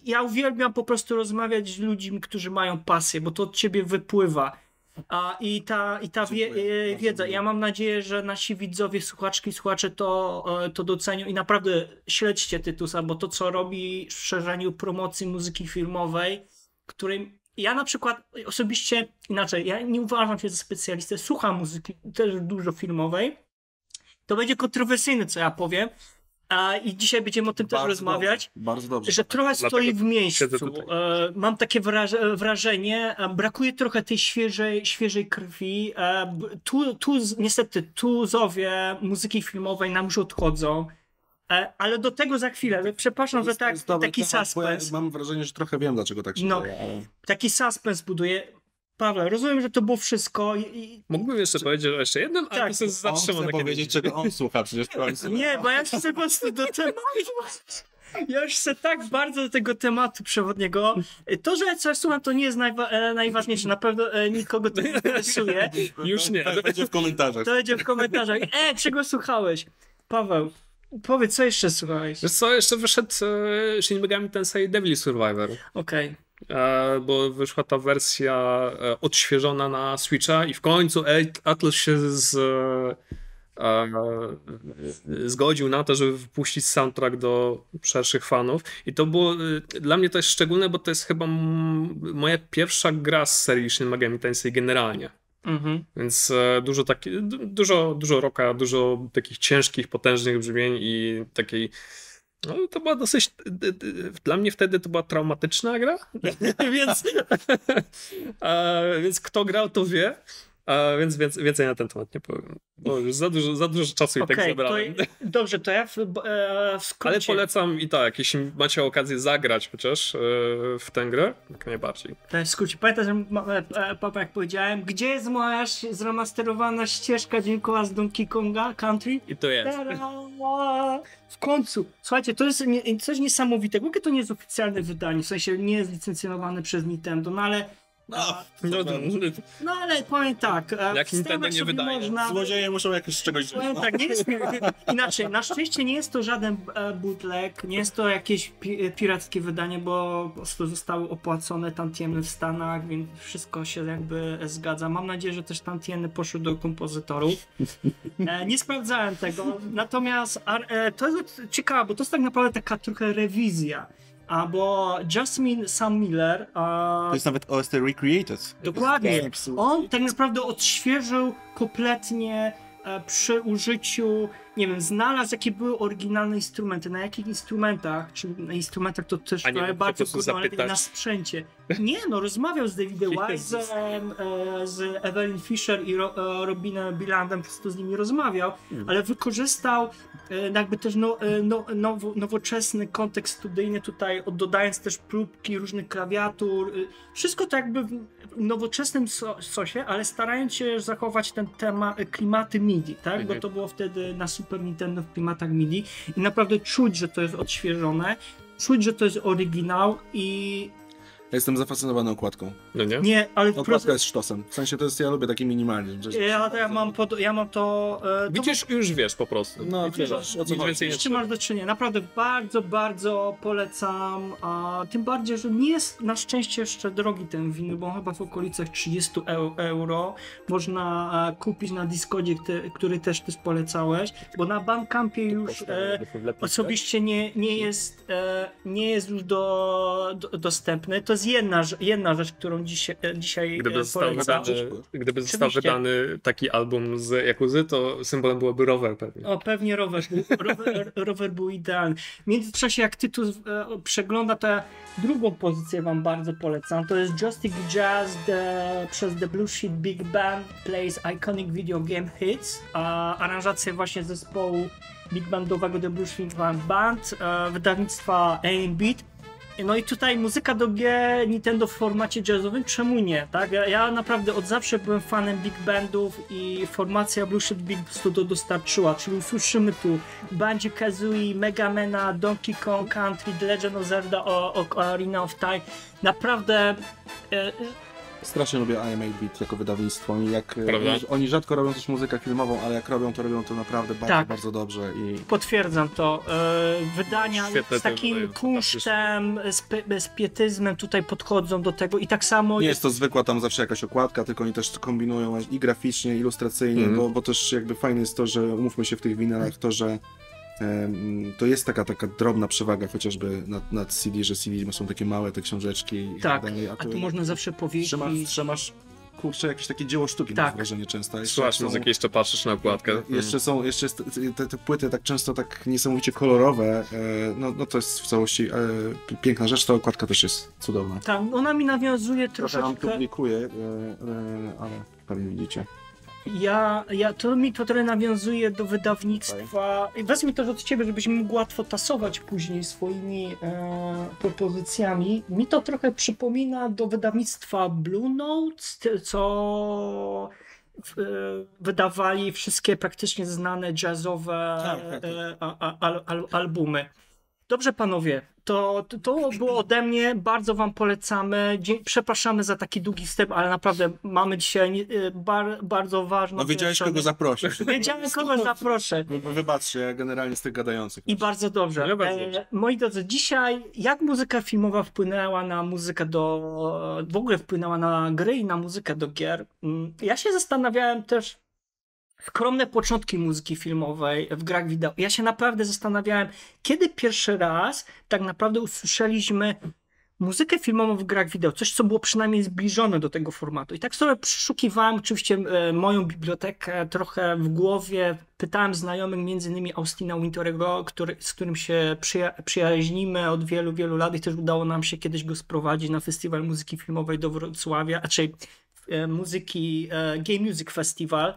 ja uwielbiam po prostu rozmawiać z ludźmi, którzy mają pasję, bo to od ciebie wypływa. I ta wiedza. Ja mam nadzieję, że nasi widzowie, słuchaczki, słuchacze to docenią i naprawdę śledźcie Tytusa, bo to, co robi w szerzeniu promocji muzyki filmowej, której ja na przykład osobiście inaczej, ja nie uważam się za specjalistę, słucham muzyki też dużo filmowej. To będzie kontrowersyjne, co ja powiem. I dzisiaj będziemy o tym też rozmawiać, bardzo dobrze, że trochę stoi w miejscu. Mam takie wrażenie, brakuje trochę tej świeżej krwi. Niestety tuzowie muzyki filmowej nam już odchodzą, ale do tego za chwilę. Przepraszam, że taki suspens. Ja mam wrażenie, że trochę wiem, dlaczego tak się dzieje. Taki suspens buduje. Paweł, rozumiem, że to było wszystko. Mógłbym jeszcze powiedzieć, że jeszcze jednym, ale to jest zatrzymane. Chcę powiedzieć, czego on słucha przecież. Nie, bo ja chcę po prostu do tematu. Ja już się tak bardzo do tego tematu przewodniego. To, że ja coś słucham, to nie jest najważniejsze. Na pewno nikogo to nie interesuje. Już nie. To będzie w komentarzach. To będzie w komentarzach. Czego słuchałeś? Paweł, powiedz, co jeszcze słuchałeś? Wiesz co, jeszcze wyszedł Shin Megami Tensei Devil Survivor. Okej. Bo wyszła ta wersja odświeżona na Switcha i w końcu Atlus się zgodził na to, żeby wypuścić soundtrack do szerszych fanów. I to było dla mnie też szczególne, bo to jest chyba moja pierwsza gra z serii Shin Megami Tensei generalnie. Więc dużo rocka, dużo takich ciężkich, potężnych brzmień i takiej... No, to była dosyć... Dla mnie wtedy to była traumatyczna gra, więc kto grał, to wie. Więc więcej na ten temat nie powiem, bo już za dużo czasu i tak zabrałem. To, dobrze, to ja w końcu. Ale polecam i tak, jeśli macie okazję zagrać chociaż w tę grę, jak najbardziej. Tak, w skrócie, pamiętam, papa, jak powiedziałem, gdzie jest moja zremasterowana ścieżka dźwiękowa z Donkey Konga Country? I to jest. W końcu, słuchajcie, to jest coś niesamowitego, bo to nie jest oficjalne wydanie, w sensie nie jest licencjonowane przez Nintendo, no ale... No ale powiem tak, jak Nintendo nie wydaje, można... złodzieje muszą jakoś z czegoś żyć. Tak, nie jest, inaczej, na szczęście nie jest to żaden bootleg, nie jest to jakieś pirackie wydanie, bo po prostu zostały opłacone tantiemy w Stanach, więc wszystko się jakby zgadza. Mam nadzieję, że też tantiemy poszły do kompozytorów. Nie sprawdzałem tego, natomiast to jest ciekawe, bo to jest tak naprawdę taka trochę rewizja. Albo Jasmine Sam Miller. To jest nawet OST Recreated. Dokładnie. On tak naprawdę odświeżył kompletnie przy użyciu, nie wiem, znalazł jakie były oryginalne instrumenty, na jakich instrumentach, czy na instrumentach to też bardzo trudno, ale na sprzęcie. Nie no, rozmawiał z Davidem Wise'em, z Evelyn Fisher i Robinem Bilandem, po prostu z nimi rozmawiał, ale wykorzystał jakby też nowoczesny kontekst studyjny tutaj, dodając też próbki różnych klawiatur, wszystko to jakby w nowoczesnym sosie, ale starając się zachować ten temat, klimaty MIDI, tak, bo to było wtedy na Super Nintendo w klimatach MIDI i naprawdę czuć, że to jest odświeżone, czuć, że to jest oryginał i... Ja jestem zafascynowany okładką. No nie? Nie, ale... Okładka jest sztosem. W sensie to jest, ja lubię taki minimalizm. Ja mam to... Widzisz, już wiesz po prostu. No, wiesz, o co chodzi. Z czym masz do czynienia. Naprawdę bardzo polecam. A tym bardziej, że nie jest na szczęście jeszcze drogi ten winyl, bo chyba w okolicach 30 euro można kupić na Discordzie, który też polecałeś, bo na Bandcampie już osobiście nie jest już dostępny. To jest jedna rzecz, którą dzisiaj Gdyby został wydany taki album z Jakuzy, to symbolem byłoby rower pewnie. O, pewnie rower był idealny. W międzyczasie, jak Tytus przegląda, to ja drugą pozycję wam bardzo polecam. To jest Joystick Jazz przez The Blueshift Big Band Plays Iconic Video Game Hits. Aranżację właśnie zespołu big bandowego The Blueshift Band, wydawnictwa A&M Beat. No i tutaj muzyka do gier Nintendo w formacie jazzowym, czemu nie, tak? Ja naprawdę od zawsze byłem fanem big bandów i formacja Blueshift Big Band to dostarczyła, czyli usłyszymy tu Banjo-Kazooie, Megamana, Donkey Kong Country, The Legend of Zelda, Ocarina of Time, naprawdę... Strasznie lubię AM8-Bit jako wydawnictwo. Oni rzadko robią też muzykę filmową, ale jak robią to naprawdę bardzo dobrze. Potwierdzam to. Wydania z takim kunsztem, z pietyzmem tutaj podchodzą do tego i tak samo... Nie jest to zwykła tam zawsze jakaś okładka, tylko oni też kombinują i graficznie, i ilustracyjnie, bo też jakby fajne jest to, że umówmy się w tych winylach, to, że to jest taka drobna przewaga chociażby nad CD, że CD są takie małe te książeczki. Tak, a tu można zawsze powiedzieć... Trzymasz kurczę jakieś takie dzieło sztuki, mam wrażenie często. Słuchasz muzyki, jeszcze patrzysz na okładkę. Jeszcze te płyty tak często tak niesamowicie kolorowe, no to jest w całości piękna rzecz, ta okładka też jest cudowna. Tak, ona mi nawiązuje troszeczkę... Trochę nam publikuje, ale pewnie widzicie. To mi to trochę nawiązuje do wydawnictwa. Wezmę też od ciebie, żebyś mógł łatwo tasować później swoimi propozycjami. Mi to trochę przypomina do wydawnictwa Blue Notes, co wydawali wszystkie praktycznie znane jazzowe albumy. Dobrze panowie, to było ode mnie, bardzo wam polecamy, przepraszamy za taki długi wstęp, ale naprawdę mamy dzisiaj bardzo ważną... No wiedziałeś, kogo zaprosisz. Wiedziałem, kogo zaproszę. Wybaczcie, generalnie z tych gadających. I bardzo dobrze. Ja bardzo dobrze. Moi drodzy, dzisiaj jak muzyka filmowa wpłynęła na muzykę do... w ogóle wpłynęła na gry i na muzykę do gier. Ja się zastanawiałem też... Skromne początki muzyki filmowej w grach wideo. Ja się naprawdę zastanawiałem, kiedy pierwszy raz tak naprawdę usłyszeliśmy muzykę filmową w grach wideo, coś co było przynajmniej zbliżone do tego formatu. I tak sobie przeszukiwałem oczywiście moją bibliotekę trochę w głowie, pytałem znajomych, między innymi Austina Winterego, z którym się przyjaźnimy od wielu, wielu lat i też udało nam się kiedyś go sprowadzić na festiwal muzyki filmowej do Wrocławia, raczej Game Music Festival,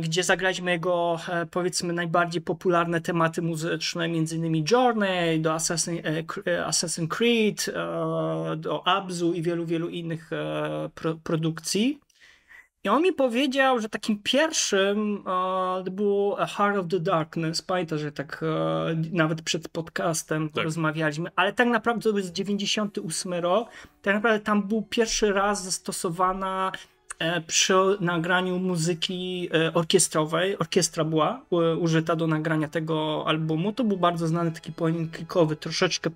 gdzie zagraliśmy jego, powiedzmy, najbardziej popularne tematy muzyczne, między innymi Journey, do Assassin's Creed, do Abzu i wielu, wielu innych produkcji. I on mi powiedział, że takim pierwszym był Heart of the Darkness. Pamiętam, że tak nawet przed podcastem rozmawialiśmy, ale tak naprawdę to jest 98 rok. Tak naprawdę tam był pierwszy raz zastosowana przy nagraniu muzyki orkiestrowej, orkiestra była użyta do nagrania tego albumu. To był bardzo znany taki point-and-clickowy, troszeczkę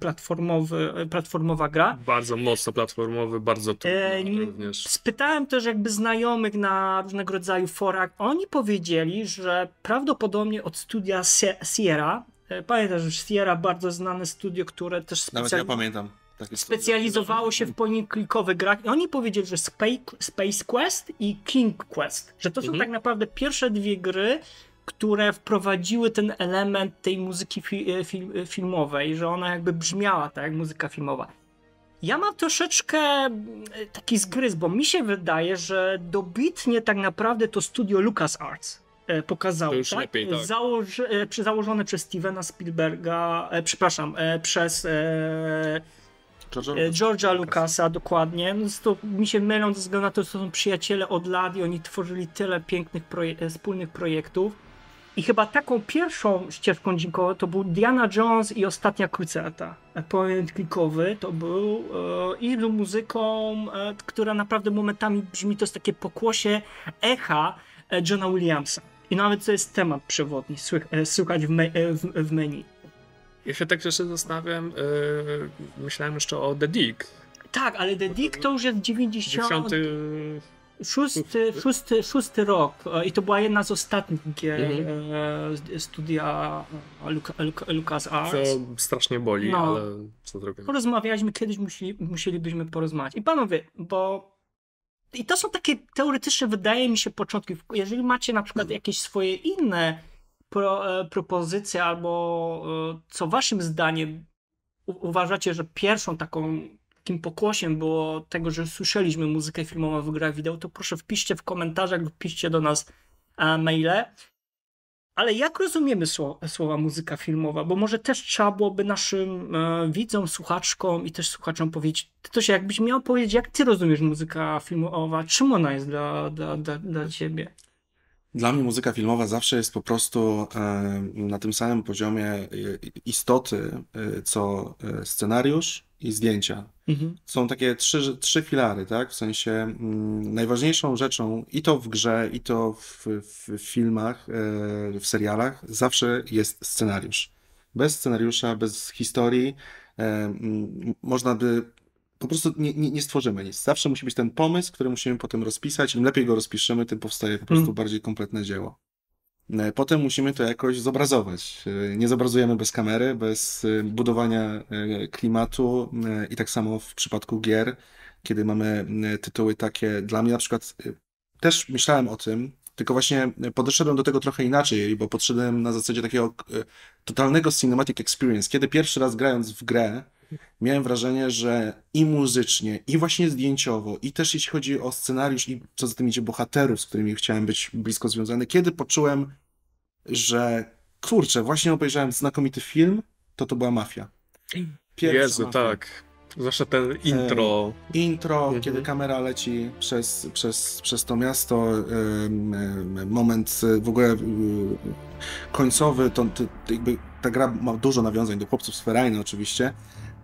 platformowa gra. Bardzo mocno platformowy, bardzo trudny również. Spytałem też jakby znajomych na różnego rodzaju forach. Oni powiedzieli, że prawdopodobnie od studia Sierra, pamiętasz, że Sierra bardzo znane studio, które też nawet ja pamiętam. Specjalizowało się w point-and-clickowych grach i oni powiedzieli, że Space Quest i King Quest, że to są tak naprawdę pierwsze dwie gry, które wprowadziły ten element tej muzyki filmowej, że ona jakby brzmiała tak jak muzyka filmowa. Ja mam troszeczkę taki zgryz, bo mi się wydaje, że dobitnie tak naprawdę to studio LucasArts pokazało, tak? Lepiej, tak. Założone przez Stevena Spielberga, George'a Lucasa, dokładnie. No to mi się mylą ze względu na to, że to są przyjaciele od lat i oni tworzyli tyle pięknych wspólnych projektów. I chyba taką pierwszą ścieżką dźwiękową to był Diana Jones i Ostatnia Krucjata. Point-and-clickowy to był i był muzyką, która naprawdę momentami brzmi, to jest takie pokłosie echa Johna Williamsa. I nawet to jest temat przewodni, słychać w menu. Ja się tak jeszcze zastanawiam, myślałem jeszcze o The Dig. Tak, ale The Dig to już jest 96 rok i to była jedna z ostatnich gier studia LucasArts. Co strasznie boli, no, ale co zrobimy. Porozmawialiśmy kiedyś, musielibyśmy porozmawiać. I panowie, bo... I to są takie teoretyczne, wydaje mi się, początki. Jeżeli macie na przykład jakieś swoje inne propozycje albo co waszym zdaniem uważacie, że pierwszą takim pokłosiem było tego, że słyszeliśmy muzykę filmową w grach wideo, to proszę wpiszcie w komentarzach lub piszcie do nas maile. Ale jak rozumiemy słowa muzyka filmowa? Bo może też trzeba byłoby naszym widzom, słuchaczkom i też słuchaczom powiedzieć, Tytuś, jakbyś miał powiedzieć, jak ty rozumiesz muzyka filmowa, czym ona jest dla ciebie? Dla mnie muzyka filmowa zawsze jest po prostu na tym samym poziomie istoty, co scenariusz i zdjęcia. Są takie trzy filary, tak? W sensie najważniejszą rzeczą i to w grze, i to w filmach, w serialach zawsze jest scenariusz. Bez scenariusza, bez historii można by... Po prostu nie stworzymy nic. Zawsze musi być ten pomysł, który musimy potem rozpisać. Im lepiej go rozpiszemy, tym powstaje po prostu bardziej kompletne dzieło. Potem musimy to jakoś zobrazować. Nie zobrazujemy bez kamery, bez budowania klimatu i tak samo w przypadku gier, kiedy mamy tytuły takie... Dla mnie na przykład też myślałem o tym, tylko właśnie podeszedłem do tego trochę inaczej, bo podszedłem na zasadzie takiego totalnego cinematic experience. Kiedy pierwszy raz grając w grę, miałem wrażenie, że i muzycznie, i właśnie zdjęciowo, i też jeśli chodzi o scenariusz i co za tym idzie bohaterów, z którymi chciałem być blisko związany, kiedy poczułem, że kurczę, właśnie obejrzałem znakomity film, to była Mafia. Pierwsza Mafia. Zwłaszcza ten intro. Kiedy kamera leci przez to miasto, moment w ogóle końcowy, to jakby ta gra ma dużo nawiązań do Chłopców z Ferraina oczywiście,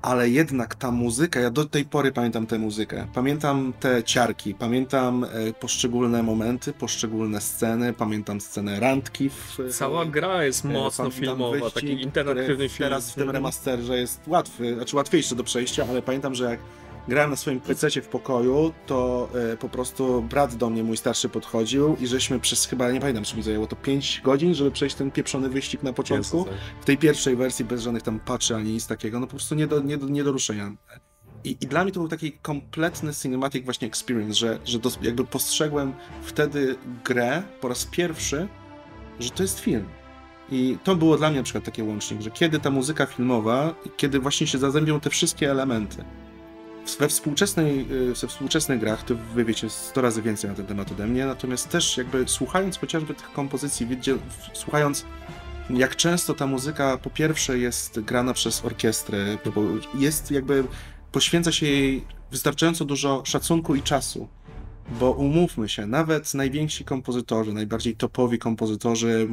ale jednak ta muzyka, ja do tej pory pamiętam tę muzykę, pamiętam te ciarki, pamiętam poszczególne momenty, poszczególne sceny, pamiętam scenę randki. Cała gra jest mocno filmowa, wyścig, taki interaktywny film. Teraz w tym remasterze jest łatwy, znaczy łatwiejszy do przejścia, ale pamiętam, że jak grałem na swoim pececie w pokoju, to po prostu brat do mnie, mój starszy, podchodził i żeśmy przez chyba, nie pamiętam, czy mi zajęło to 5 godzin, żeby przejść ten pieprzony wyścig na początku. W tej pierwszej wersji bez żadnych tam patchy ani nic takiego, no po prostu nie do ruszenia. I dla mnie to był taki kompletny cinematic właśnie experience, że jakby postrzegłem wtedy grę po raz pierwszy, że to jest film. I to było dla mnie na przykład taki łącznik, że kiedy ta muzyka filmowa, kiedy właśnie się zazębią te wszystkie elementy. We współczesnych grach, to wy wiecie 100 razy więcej na ten temat ode mnie, natomiast też jakby słuchając chociażby tych kompozycji, słuchając jak często ta muzyka po pierwsze jest grana przez orkiestrę, jest jakby, poświęca się jej wystarczająco dużo szacunku i czasu, bo umówmy się, nawet najwięksi kompozytorzy, najbardziej topowi kompozytorzy,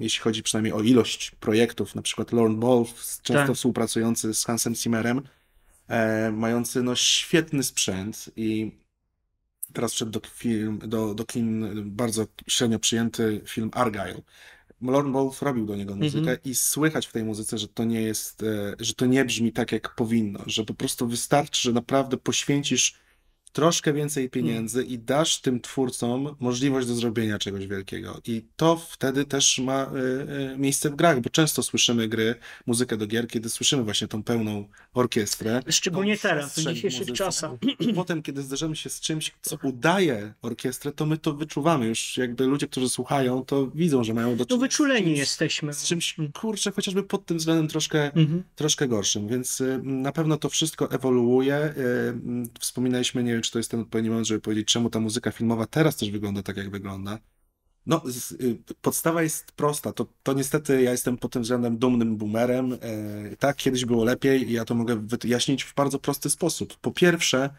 jeśli chodzi przynajmniej o ilość projektów, na przykład Lorne Ball, często współpracujący z Hansem Zimmerem, mający no świetny sprzęt i teraz wszedł do kin bardzo średnio przyjęty film Argyle. Lorne Bowles robił do niego muzykę i słychać w tej muzyce, że to nie jest, że to nie brzmi tak jak powinno, że po prostu wystarczy, że naprawdę poświęcisz troszkę więcej pieniędzy i dasz tym twórcom możliwość do zrobienia czegoś wielkiego. I to wtedy też ma miejsce w grach, bo często słyszymy muzykę do gier, kiedy słyszymy właśnie tą pełną orkiestrę. Szczególnie teraz, w dzisiejszych czasach. I potem, kiedy zderzamy się z czymś, co udaje orkiestrę, to my to wyczuwamy już. Jakby ludzie, którzy słuchają, to widzą, że mają do czynienia. No wyczuleni jesteśmy. Z czymś, kurczę, chociażby pod tym względem troszkę gorszym. Więc na pewno to wszystko ewoluuje. Wspominaliśmy, nie wiem, czy to jest ten odpowiedni moment, żeby powiedzieć, czemu ta muzyka filmowa teraz też wygląda tak, jak wygląda. No, podstawa jest prosta. To niestety ja jestem pod tym względem dumnym boomerem. Tak, kiedyś było lepiej i ja to mogę wyjaśnić w bardzo prosty sposób. Po pierwsze,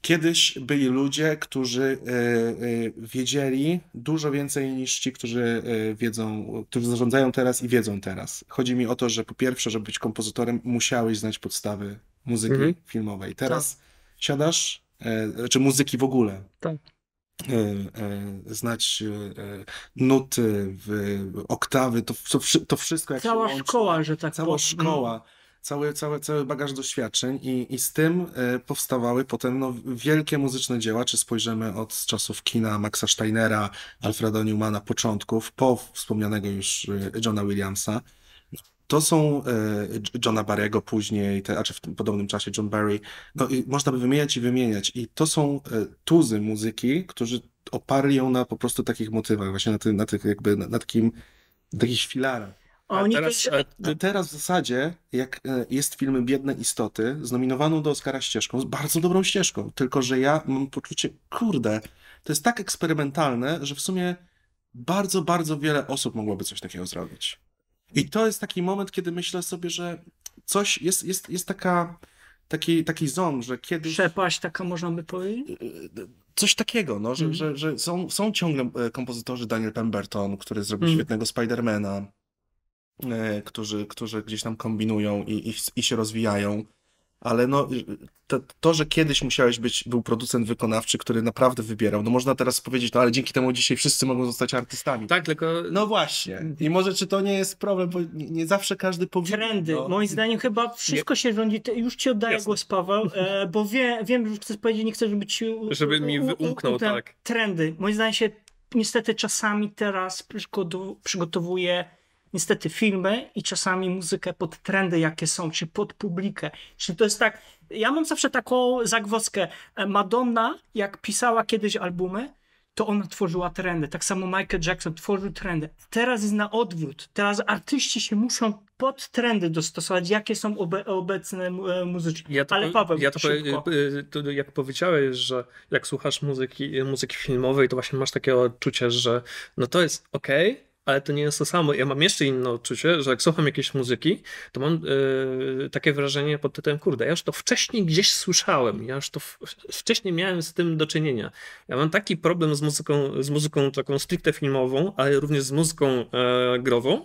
kiedyś byli ludzie, którzy wiedzieli dużo więcej niż ci, którzy zarządzają teraz i wiedzą teraz. Chodzi mi o to, że po pierwsze, żeby być kompozytorem, musiałeś znać podstawy muzyki filmowej. Teraz siadasz, czy muzyki w ogóle, znać nuty, oktawy, to wszystko jak cała się szkoła, łączy, że tak powiem. Cała szkoła, cały bagaż doświadczeń i z tym powstawały potem wielkie muzyczne dzieła, czy spojrzymy od czasów kina Maxa Steinera, Alfreda Newmana, początków, po wspomnianego już Johna Williamsa. To są Johna Barry'ego później, znaczy w tym podobnym czasie John Barry. No i można by wymieniać. I to są tuzy muzyki, którzy oparli ją na po prostu takich motywach, właśnie na takich filarach. A teraz w zasadzie, jak jest film Biedne Istoty, znominowaną do Oscara ścieżką, z bardzo dobrą ścieżką, tylko że ja mam poczucie, kurde, to jest tak eksperymentalne, że w sumie bardzo, bardzo wiele osób mogłoby coś takiego zrobić. I to jest taki moment, kiedy myślę sobie, że coś jest taki ząb, że kiedyś... Przepaść taka, można by powiedzieć? Coś takiego, no, że są ciągle kompozytorzy, Daniel Pemberton, który zrobił świetnego Spidermana, którzy gdzieś tam kombinują i się rozwijają, ale no, to, że kiedyś musiałeś był producent wykonawczy, który naprawdę wybierał, no można teraz powiedzieć, no ale dzięki temu dzisiaj wszyscy mogą zostać artystami. Tak, tylko... No właśnie. I może czy to nie jest problem, bo nie zawsze każdy powinien... Trendy. No. Moim zdaniem chyba wszystko się rządzi... Już ci oddaję głos, Paweł, bo wiem, że chcesz powiedzieć, nie chcę, żeby ci... Żeby mi umknął, tak. Trendy. Moim zdaniem się niestety czasami teraz przygotowuje... Niestety filmy i czasami muzykę pod trendy, jakie są, czy pod publikę. Czyli to jest tak, ja mam zawsze taką zagwozdkę. Madonna, jak pisała kiedyś albumy, to ona tworzyła trendy. Tak samo Michael Jackson tworzył trendy. Teraz jest na odwrót. Teraz artyści się muszą pod trendy dostosować, jakie są obecne muzyczne. Ale Paweł, to jak powiedziałeś, że jak słuchasz muzyki filmowej, to właśnie masz takie odczucie, że no to jest okej, ale to nie jest to samo. Ja mam jeszcze inne odczucie, że jak słucham jakiejś muzyki, to mam takie wrażenie pod tytułem, kurde, ja już to wcześniej gdzieś słyszałem, ja już to wcześniej miałem z tym do czynienia. Ja mam taki problem z muzyką taką stricte filmową, ale również z muzyką grową,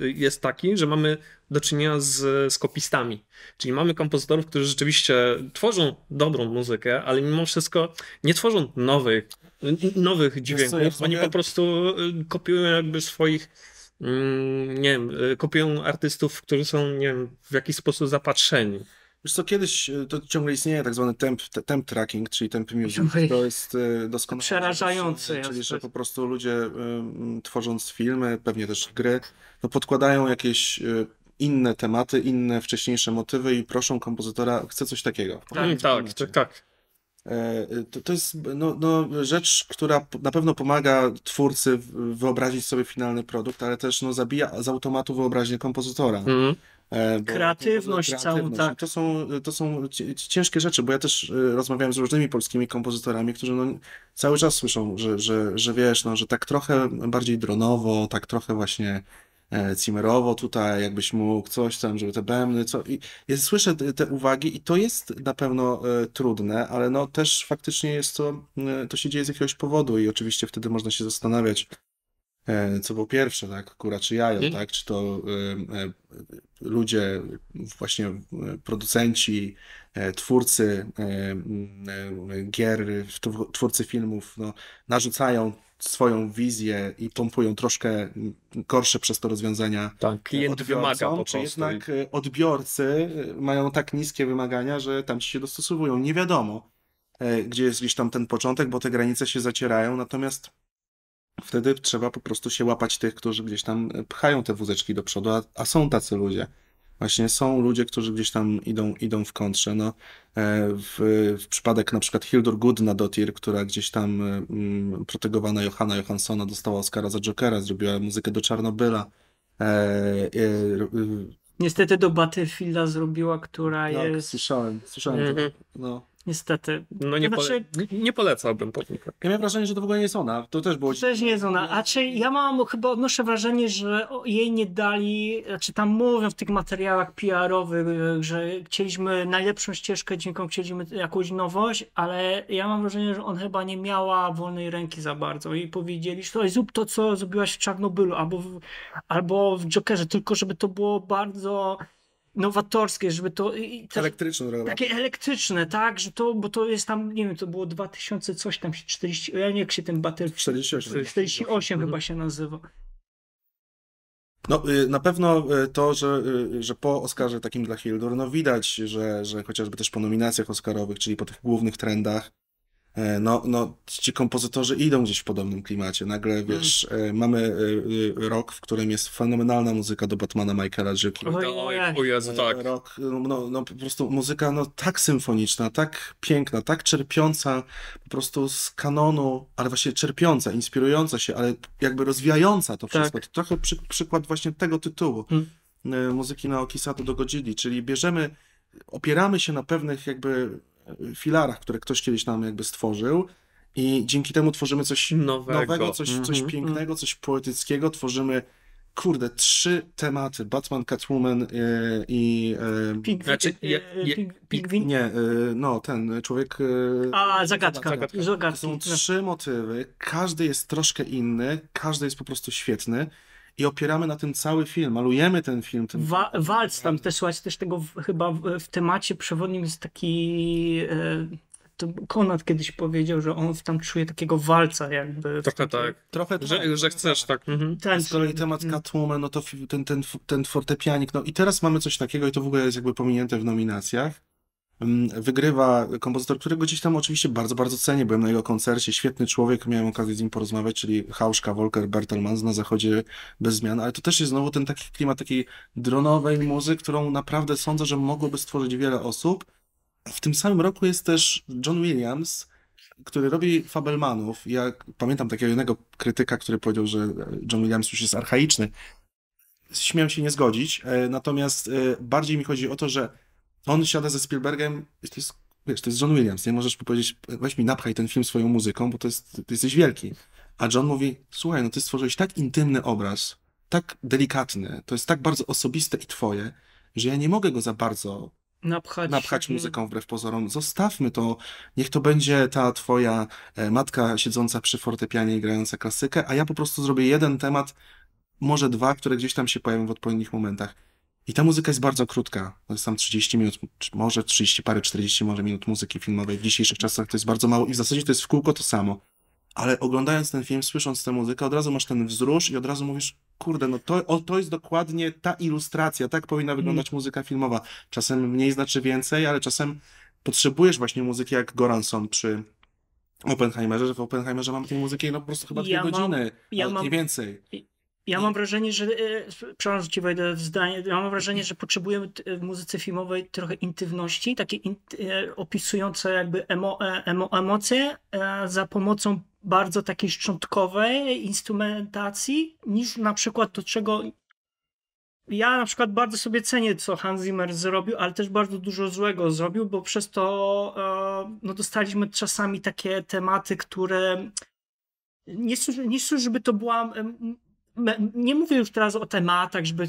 jest taki, że mamy do czynienia z kopistami. Czyli mamy kompozytorów, którzy rzeczywiście tworzą dobrą muzykę, ale mimo wszystko nie tworzą nowych dźwięków. Oni po prostu kopiują jakby swoich, nie wiem, kopiują artystów, którzy są, nie wiem, w jakiś sposób zapatrzeni. Wiesz co, kiedyś to ciągle istnieje tak zwany temp tracking, czyli tempy music. To jest doskonałe. Przerażające. Czyli, że po prostu ludzie tworząc filmy, pewnie też gry, no podkładają jakieś inne tematy, inne wcześniejsze motywy i proszą kompozytora, chcę coś takiego. Tak. To jest rzecz, która na pewno pomaga twórcy wyobrazić sobie finalny produkt, ale też zabija z automatu wyobraźnię kompozytora. Mm. Kreatywność. Tak. To są ciężkie rzeczy, bo ja też rozmawiałem z różnymi polskimi kompozytorami, którzy cały czas słyszą, że wiesz, że tak trochę bardziej dronowo, tak trochę właśnie Zimmerowo tutaj, jakbyś mógł coś tam, żeby te bębny, słyszę te uwagi i to jest na pewno trudne, ale też faktycznie jest to się dzieje z jakiegoś powodu i oczywiście wtedy można się zastanawiać, co było pierwsze, tak, kura czy jajo, tak, czy to ludzie, właśnie producenci, twórcy gier, twórcy filmów, narzucają swoją wizję i pompują troszkę gorsze przez to rozwiązania. Tak, klient wymaga po prostu. Czy jednak odbiorcy mają tak niskie wymagania, że tam się dostosowują. Nie wiadomo, gdzie jest gdzieś tam ten początek, bo te granice się zacierają, natomiast wtedy trzeba po prostu się łapać tych, którzy gdzieś tam pchają te wózeczki do przodu, a są tacy ludzie. Właśnie są ludzie, którzy gdzieś tam idą w kontrze. W przypadek na przykład Hildur Gudnadóttir, która gdzieś tam protegowana Johanna Johanssona dostała Oscara za Jokera, zrobiła muzykę do Czarnobyla. Niestety do Battlefielda zrobiła, która jest... Słyszałem to. Niestety. Nie polecałbym podnika. Ja miałem wrażenie, że to w ogóle nie jest ona. To też było... Też nie jest ona. A czy ja odnoszę wrażenie, że jej nie dali, tam mówią w tych materiałach PR-owych, że chcieliśmy najlepszą ścieżkę dźwiękową, chcieliśmy jakąś nowość, ale ja mam wrażenie, że on chyba nie miała wolnej ręki za bardzo i powiedzieli, że zrób to, co zrobiłaś w Czarnobylu albo w Jokerze, tylko żeby to było bardzo... nowatorskie, żeby to... Takie elektryczne, tak, że to, bo to jest tam, nie wiem, to było 2000 coś tam, 40, ja nie wiem, jak się ten Battlefield 48 chyba się nazywa. Na pewno to, że po Oscarze takim dla Hildur, widać, że chociażby też po nominacjach Oscarowych, czyli po tych głównych trendach, ci kompozytorzy idą gdzieś w podobnym klimacie. Nagle, wiesz, mamy rok, w którym jest fenomenalna muzyka do Batmana Michaela Giacchino. Rok, po prostu muzyka tak symfoniczna, tak piękna, tak czerpiąca po prostu z kanonu, ale właśnie czerpiąca, inspirująca się, ale jakby rozwijająca to wszystko. To trochę przykład właśnie tego tytułu. Muzyki Naoki Sato do Godzilli, czyli opieramy się na pewnych jakby filarach, które ktoś kiedyś nam jakby stworzył i dzięki temu tworzymy coś nowego coś pięknego, coś poetyckiego, tworzymy, kurde, 3 tematy, Batman, Catwoman i... Pingwin? Nie, ten człowiek... Zagadka. To są 3 motywy, każdy jest troszkę inny, każdy jest po prostu świetny. I opieramy na tym cały film, malujemy ten film. Walc tam też tego chyba w temacie przewodnim jest taki... To Konrad kiedyś powiedział, że on tam czuje takiego walca jakby. Trochę tak. Że chcesz, tak. Z kolei temat Catwoman, to ten fortepianik. I teraz mamy coś takiego i to w ogóle jest jakby pominięte w nominacjach. Wygrywa kompozytor, którego gdzieś tam oczywiście bardzo, bardzo cenię. Byłem na jego koncercie, świetny człowiek, miałem okazję z nim porozmawiać, czyli Hauschka, Volker Bertelmans na zachodzie bez zmian, ale to też jest znowu ten taki klimat takiej dronowej muzyki, którą naprawdę sądzę, że mogłoby stworzyć wiele osób. W tym samym roku jest też John Williams, który robi Fabelmanów. Ja pamiętam takiego jednego krytyka, który powiedział, że John Williams już jest archaiczny. Śmiałem się nie zgodzić, natomiast bardziej mi chodzi o to, że on siada ze Spielbergiem, to jest John Williams, nie możesz powiedzieć, weź mi napchaj ten film swoją muzyką, bo ty jesteś wielki. A John mówi, słuchaj, no ty stworzyłeś tak intymny obraz, tak delikatny, to jest tak bardzo osobiste i twoje, że ja nie mogę go za bardzo napchać muzyką wbrew pozorom. Zostawmy to, niech to będzie ta twoja matka siedząca przy fortepianie i grająca klasykę, a ja po prostu zrobię jeden temat, może dwa, które gdzieś tam się pojawią w odpowiednich momentach. I ta muzyka jest bardzo krótka. To jest tam 30 minut, może 30 parę, 40 może minut muzyki filmowej. W dzisiejszych czasach to jest bardzo mało i w zasadzie to jest w kółko to samo. Ale oglądając ten film, słysząc tę muzykę, od razu masz ten wzrusz i od razu mówisz, kurde, no to jest dokładnie ta ilustracja, tak powinna wyglądać muzyka filmowa. Czasem mniej znaczy więcej, ale czasem potrzebujesz właśnie muzyki jak Göransson przy Oppenheimerze, że w Oppenheimerze mam tej muzyki no po prostu chyba dwie godziny, nie więcej. Ja mam wrażenie, że, przepraszam, że ci wejdę w zdanie, ja mam wrażenie, że potrzebujemy w muzyce filmowej trochę intywności, takie opisujące jakby emocje za pomocą bardzo takiej szczątkowej instrumentacji, niż na przykład to, czego ja na przykład bardzo sobie cenię, co Hans Zimmer zrobił, ale też bardzo dużo złego zrobił, bo przez to no, dostaliśmy czasami takie tematy, które nie są, żeby to była... Nie mówię już teraz o tematach, żeby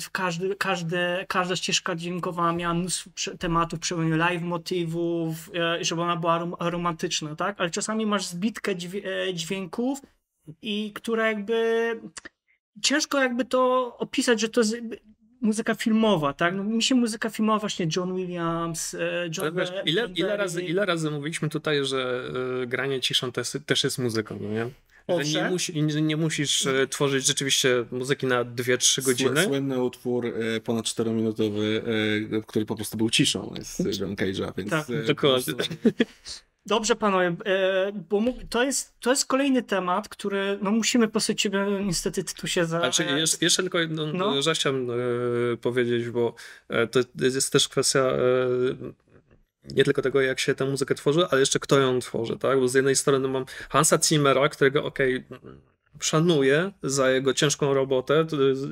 każda ścieżka dźwiękowa miała mnóstwo tematów, przełomie live motywów, żeby ona była romantyczna, tak? Ale czasami masz zbitkę dźwięków, i które jakby ciężko jakby to opisać, że to jest muzyka filmowa, tak? No, mi się muzyka filmowa właśnie John Williams, ile razy mówiliśmy tutaj, że granie ciszą też jest muzyką, nie? Że nie musisz tworzyć rzeczywiście muzyki na 2-3 godziny. Słynny utwór ponad 4-minutowy, który po prostu był ciszą z John Cage'a, więc... Tak, dokładnie. Dobrze, panowie, bo to jest kolejny temat, który no, musimy posłuchać, niestety tu się za... Znaczy, jeszcze tylko jedną rzecz chciałem powiedzieć, bo to jest też kwestia... Nie tylko tego, jak się tę muzykę tworzy, ale jeszcze kto ją tworzy, tak? Bo z jednej strony mam Hansa Zimmera, którego szanuję za jego ciężką robotę.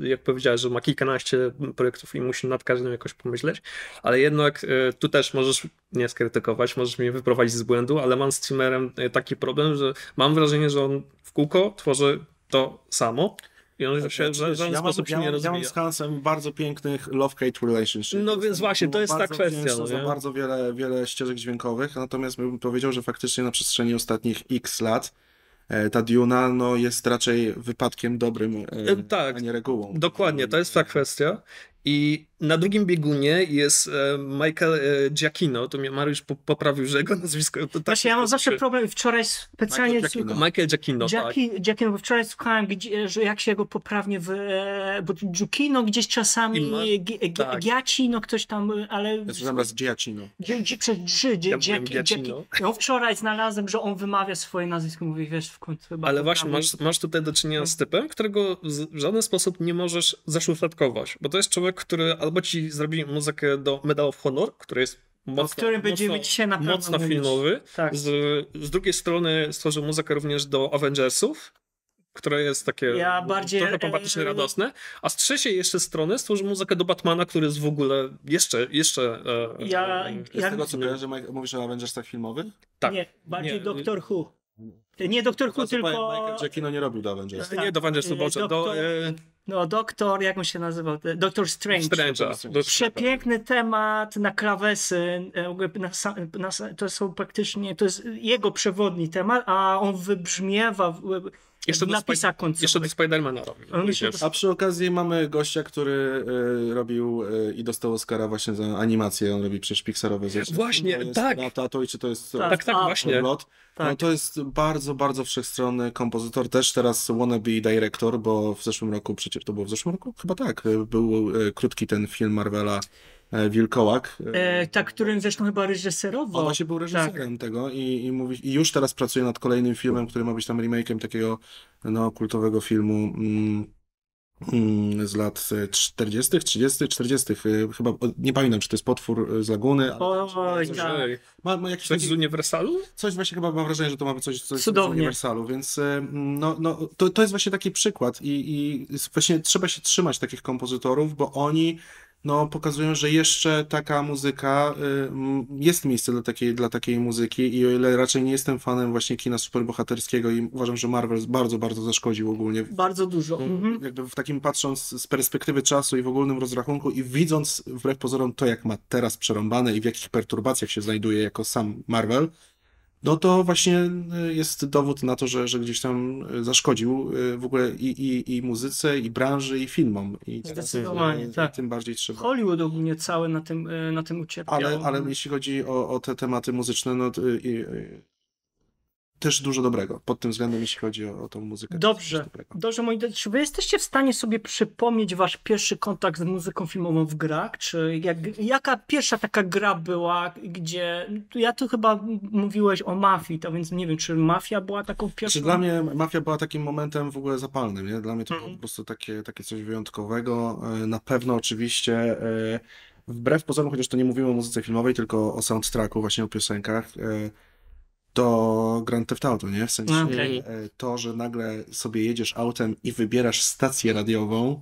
Jak powiedziałeś, że ma kilkanaście projektów i musi nad każdym jakoś pomyśleć, ale jednak tu też możesz nie skrytykować, możesz mnie wyprowadzić z błędu, ale mam z Zimmerem taki problem, że mam wrażenie, że on w kółko tworzy to samo. I on tak, się w żaden sposób się nie rozwija. Ja mam z Hansem bardzo pięknych love-hate relationship. No więc właśnie, to jest ta kwestia. No, za bardzo wiele ścieżek dźwiękowych, natomiast bym powiedział, że faktycznie na przestrzeni ostatnich x lat ta Duna no, jest raczej wypadkiem dobrym, tak, a nie regułą. Dokładnie, to jest ta kwestia. I na drugim biegunie jest Michael Giacchino, to mnie Mariusz poprawił, że jego nazwisko... To tak właśnie ja mam zawsze problem, wczoraj specjalnie... Michael Giacchino, bo wczoraj słuchałem, że jak się go poprawnie... Bo Giacchino gdzieś czasami... Giacchino ktoś tam, ale... Ja słyszałem raz Giacchino. Giacchino. Ja wczoraj znalazłem, że on wymawia swoje nazwisko, mówię, wiesz, w końcu chyba... Ale właśnie masz tutaj do czynienia z typem, którego w żaden sposób nie możesz zaszufladkować, bo to jest człowiek, który albo ci zrobi muzykę do Medal of Honor, który jest mocno filmowy, tak. Z drugiej strony stworzył muzykę również do Avengersów, które jest takie trochę pompatycznie radosne, a z trzeciej jeszcze strony stworzył muzykę do Batmana, który jest w ogóle z tego co wiem, że mówisz o Avengersach filmowych? Tak. Nie, bardziej Doctor Who. Nie Doctor Who, tylko... Michael Giacchino nie robił do Avengersów. Tak. Nie do Avengersów, jak on się nazywał? Doktor Strange. Przepiękny temat na klawesy. To jest jego przewodni temat, a on wybrzmiewa w napisach końcowych. Jeszcze do Spidermana robił. A przy okazji mamy gościa, który robił i dostał Oscara właśnie za animację. On robi przecież pixarowe rzeczy. Właśnie, tak. No to jest bardzo, bardzo wszechstronny kompozytor, też teraz wannabe director, bo w zeszłym roku, przecież to było w zeszłym roku? Chyba tak, był krótki ten film Marvela Wilkołak. Tak, którym zresztą chyba reżyserował. On właśnie był reżyserem tego i już teraz pracuje nad kolejnym filmem, który ma być tam remake'em takiego kultowego filmu z lat 40., 30., 40. Chyba nie pamiętam, czy to jest Potwór z Laguny. Ma jakiś coś taki, z Uniwersalu? Coś właśnie chyba mam wrażenie, że to ma być coś z Uniwersalu, więc to jest właśnie taki przykład i właśnie trzeba się trzymać takich kompozytorów, bo oni no, pokazują, że jeszcze taka muzyka, jest miejsce dla takiej muzyki i o ile raczej nie jestem fanem właśnie kina superbohaterskiego i uważam, że Marvel bardzo, bardzo zaszkodził ogólnie. Bardzo dużo. Jakby w takim patrząc z perspektywy czasu i w ogólnym rozrachunku i widząc wbrew pozorom to, jak ma teraz przerąbane i w jakich perturbacjach się znajduje jako sam Marvel, no to właśnie jest dowód na to, że gdzieś tam zaszkodził w ogóle i muzyce, i branży, i filmom. I zdecydowanie, tak. Tym bardziej trzeba. Hollywood ogólnie całe na tym ucierpiał. Ale jeśli chodzi o te tematy muzyczne, no to, też dużo dobrego pod tym względem, jeśli chodzi o tą muzykę. Dobrze, dobrze moi drodzy, czy wy jesteście w stanie sobie przypomnieć wasz pierwszy kontakt z muzyką filmową w grach? Czy jaka pierwsza taka gra była, gdzie... Ja tu chyba mówiłeś o Mafii, to więc nie wiem, czy Mafia była taką pierwszą... Czy dla mnie Mafia była takim momentem w ogóle zapalnym, nie? Dla mnie to było po prostu takie coś wyjątkowego. Na pewno oczywiście... Wbrew pozorom, chociaż to nie mówimy o muzyce filmowej, tylko o soundtracku, właśnie o piosenkach, to Grand Theft Auto, nie? W sensie to, że nagle sobie jedziesz autem i wybierasz stację radiową,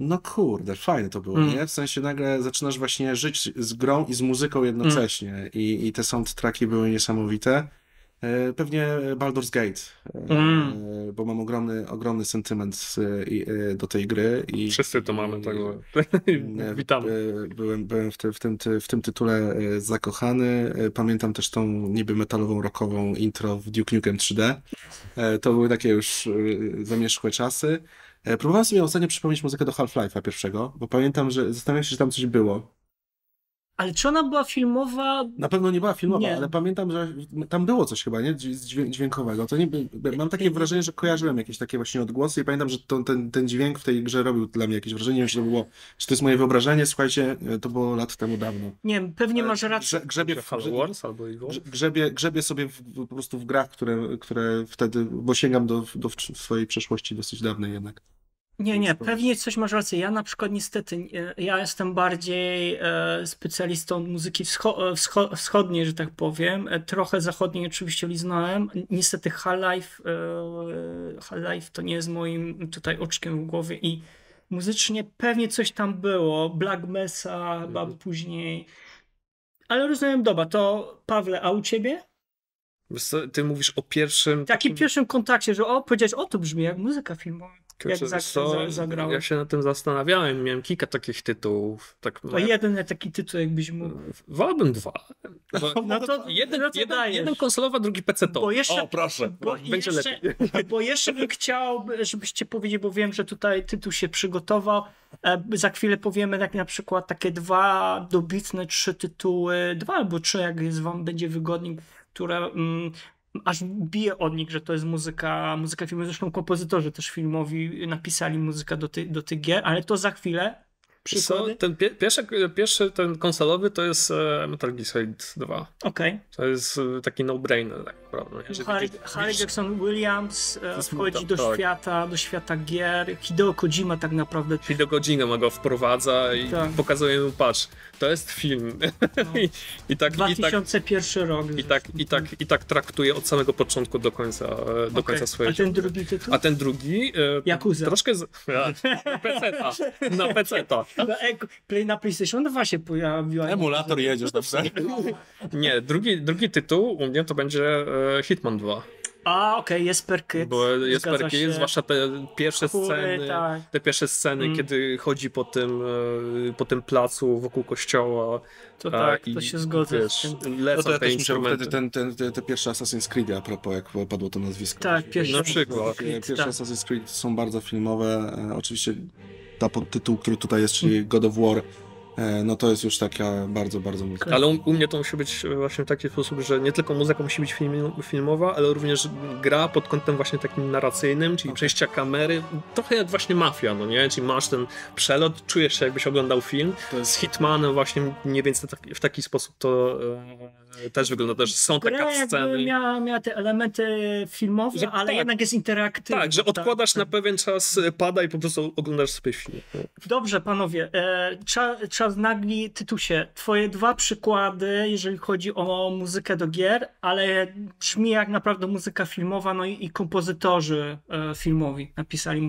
no kurde, fajne to było, nie? W sensie nagle zaczynasz właśnie żyć z grą i z muzyką jednocześnie i te soundtracki były niesamowite. Pewnie Baldur's Gate, bo mam ogromny sentyment do tej gry. I wszyscy to mamy, tak? Witamy. Byłem w tym tytule zakochany. Pamiętam też tą niby metalową, rockową intro w Duke Nukem 3D. To były takie już zamierzchłe czasy. Próbowałem sobie ostatnio przypomnieć muzykę do Half-Life'a pierwszego, bo pamiętam, że zastanawiam się, że tam coś było. Ale czy ona była filmowa? Na pewno nie była filmowa, nie. Ale pamiętam, że tam było coś chyba, nie? Dźwiękowego. To nie, mam takie wrażenie, że kojarzyłem jakieś takie właśnie odgłosy i pamiętam, że ten dźwięk w tej grze robił dla mnie jakieś wrażenie. Nie wiem, czy to było, czy to jest moje wyobrażenie. Słuchajcie, to było lat temu dawno. Nie wiem, pewnie masz rację. Grzebię sobie po prostu w grach, które wtedy, bo sięgam do swojej przeszłości dosyć dawnej jednak. Nie, pewnie coś masz rację. Ja na przykład niestety, ja jestem bardziej specjalistą od muzyki wschodniej, że tak powiem. Trochę zachodniej oczywiście liznałem. Niestety Half-Life to nie jest moim tutaj oczkiem w głowie i muzycznie pewnie coś tam było. Black Mesa chyba później. Ale rozumiem, dobra, to Pawle, a u ciebie? Ty mówisz o pierwszym... Takim pierwszym kontakcie, że powiedziałeś, o to brzmi jak muzyka filmowa. Zagrałem. Ja się na tym zastanawiałem, miałem kilka takich tytułów. Tak, to jeden taki tytuł jakbyś mógł. Wolałbym dwa. Jeden konsolowy, drugi PC-towy. O, proszę, będzie lepiej. Bo jeszcze bym chciał, żebyście powiedzieli, bo wiem, że tutaj tytuł się przygotował. Za chwilę powiemy tak na przykład takie dwa dobitne, trzy tytuły, dwa albo trzy, jak jest wam będzie wygodniej, które... aż bije od nich, że to jest muzyka filmu. Zresztą kompozytorzy też filmowi napisali muzykę do tych gier, ale to za chwilę. Pierwszy ten konsolowy to jest Metal Gear Solid 2. Okay. To jest taki no-brainer, tak naprawdę. Harry Jackson Williams wchodzi do świata gier. Hideo Kojima tak naprawdę. Hideo Kojima go wprowadza i pokazuje mu, patrz, to jest film. No. I tak, 2001 rok. I tak traktuje od samego początku do końca swojego. A ten drugi tytuł? A ten drugi... Yakuza. Troszkę... Na PC-ta. Na PlayStation 2 się pojawiła. Emulator jedziesz na przykład. Nie, drugi tytuł u mnie to będzie Hitman 2. A, okej, Jesper Kids, zwłaszcza te pierwsze sceny, kiedy chodzi po tym placu wokół kościoła. To tak, to się zgodzę. No to ja też myślałem wtedy te pierwsze Assassin's Creed, a propos, jak padło to nazwisko. Tak, pierwsze. Na przykład. Pierwsze Assassin's Creed są bardzo filmowe, oczywiście. Ta podtytuł, który tutaj jest, czyli God of War, no to jest już taka bardzo, bardzo muzyka. Ale u mnie to musi być właśnie w taki sposób, że nie tylko muzyka musi być filmowa, ale również gra pod kątem właśnie takim narracyjnym, czyli przejścia kamery, trochę jak właśnie Mafia, no nie? Czyli masz ten przelot, czujesz się jakbyś oglądał film. Z Hitmanem właśnie mniej więcej w taki sposób to też wygląda, też są takie sceny. Miała te elementy filmowe, że, ale tak, jednak jest interaktywne. Tak, że odkładasz na pewien czas, pada i po prostu oglądasz sobie film. Dobrze, panowie, czas nagli. Tytusie, twoje dwa przykłady, jeżeli chodzi o muzykę do gier, ale brzmi jak naprawdę muzyka filmowa, no i kompozytorzy filmowi napisali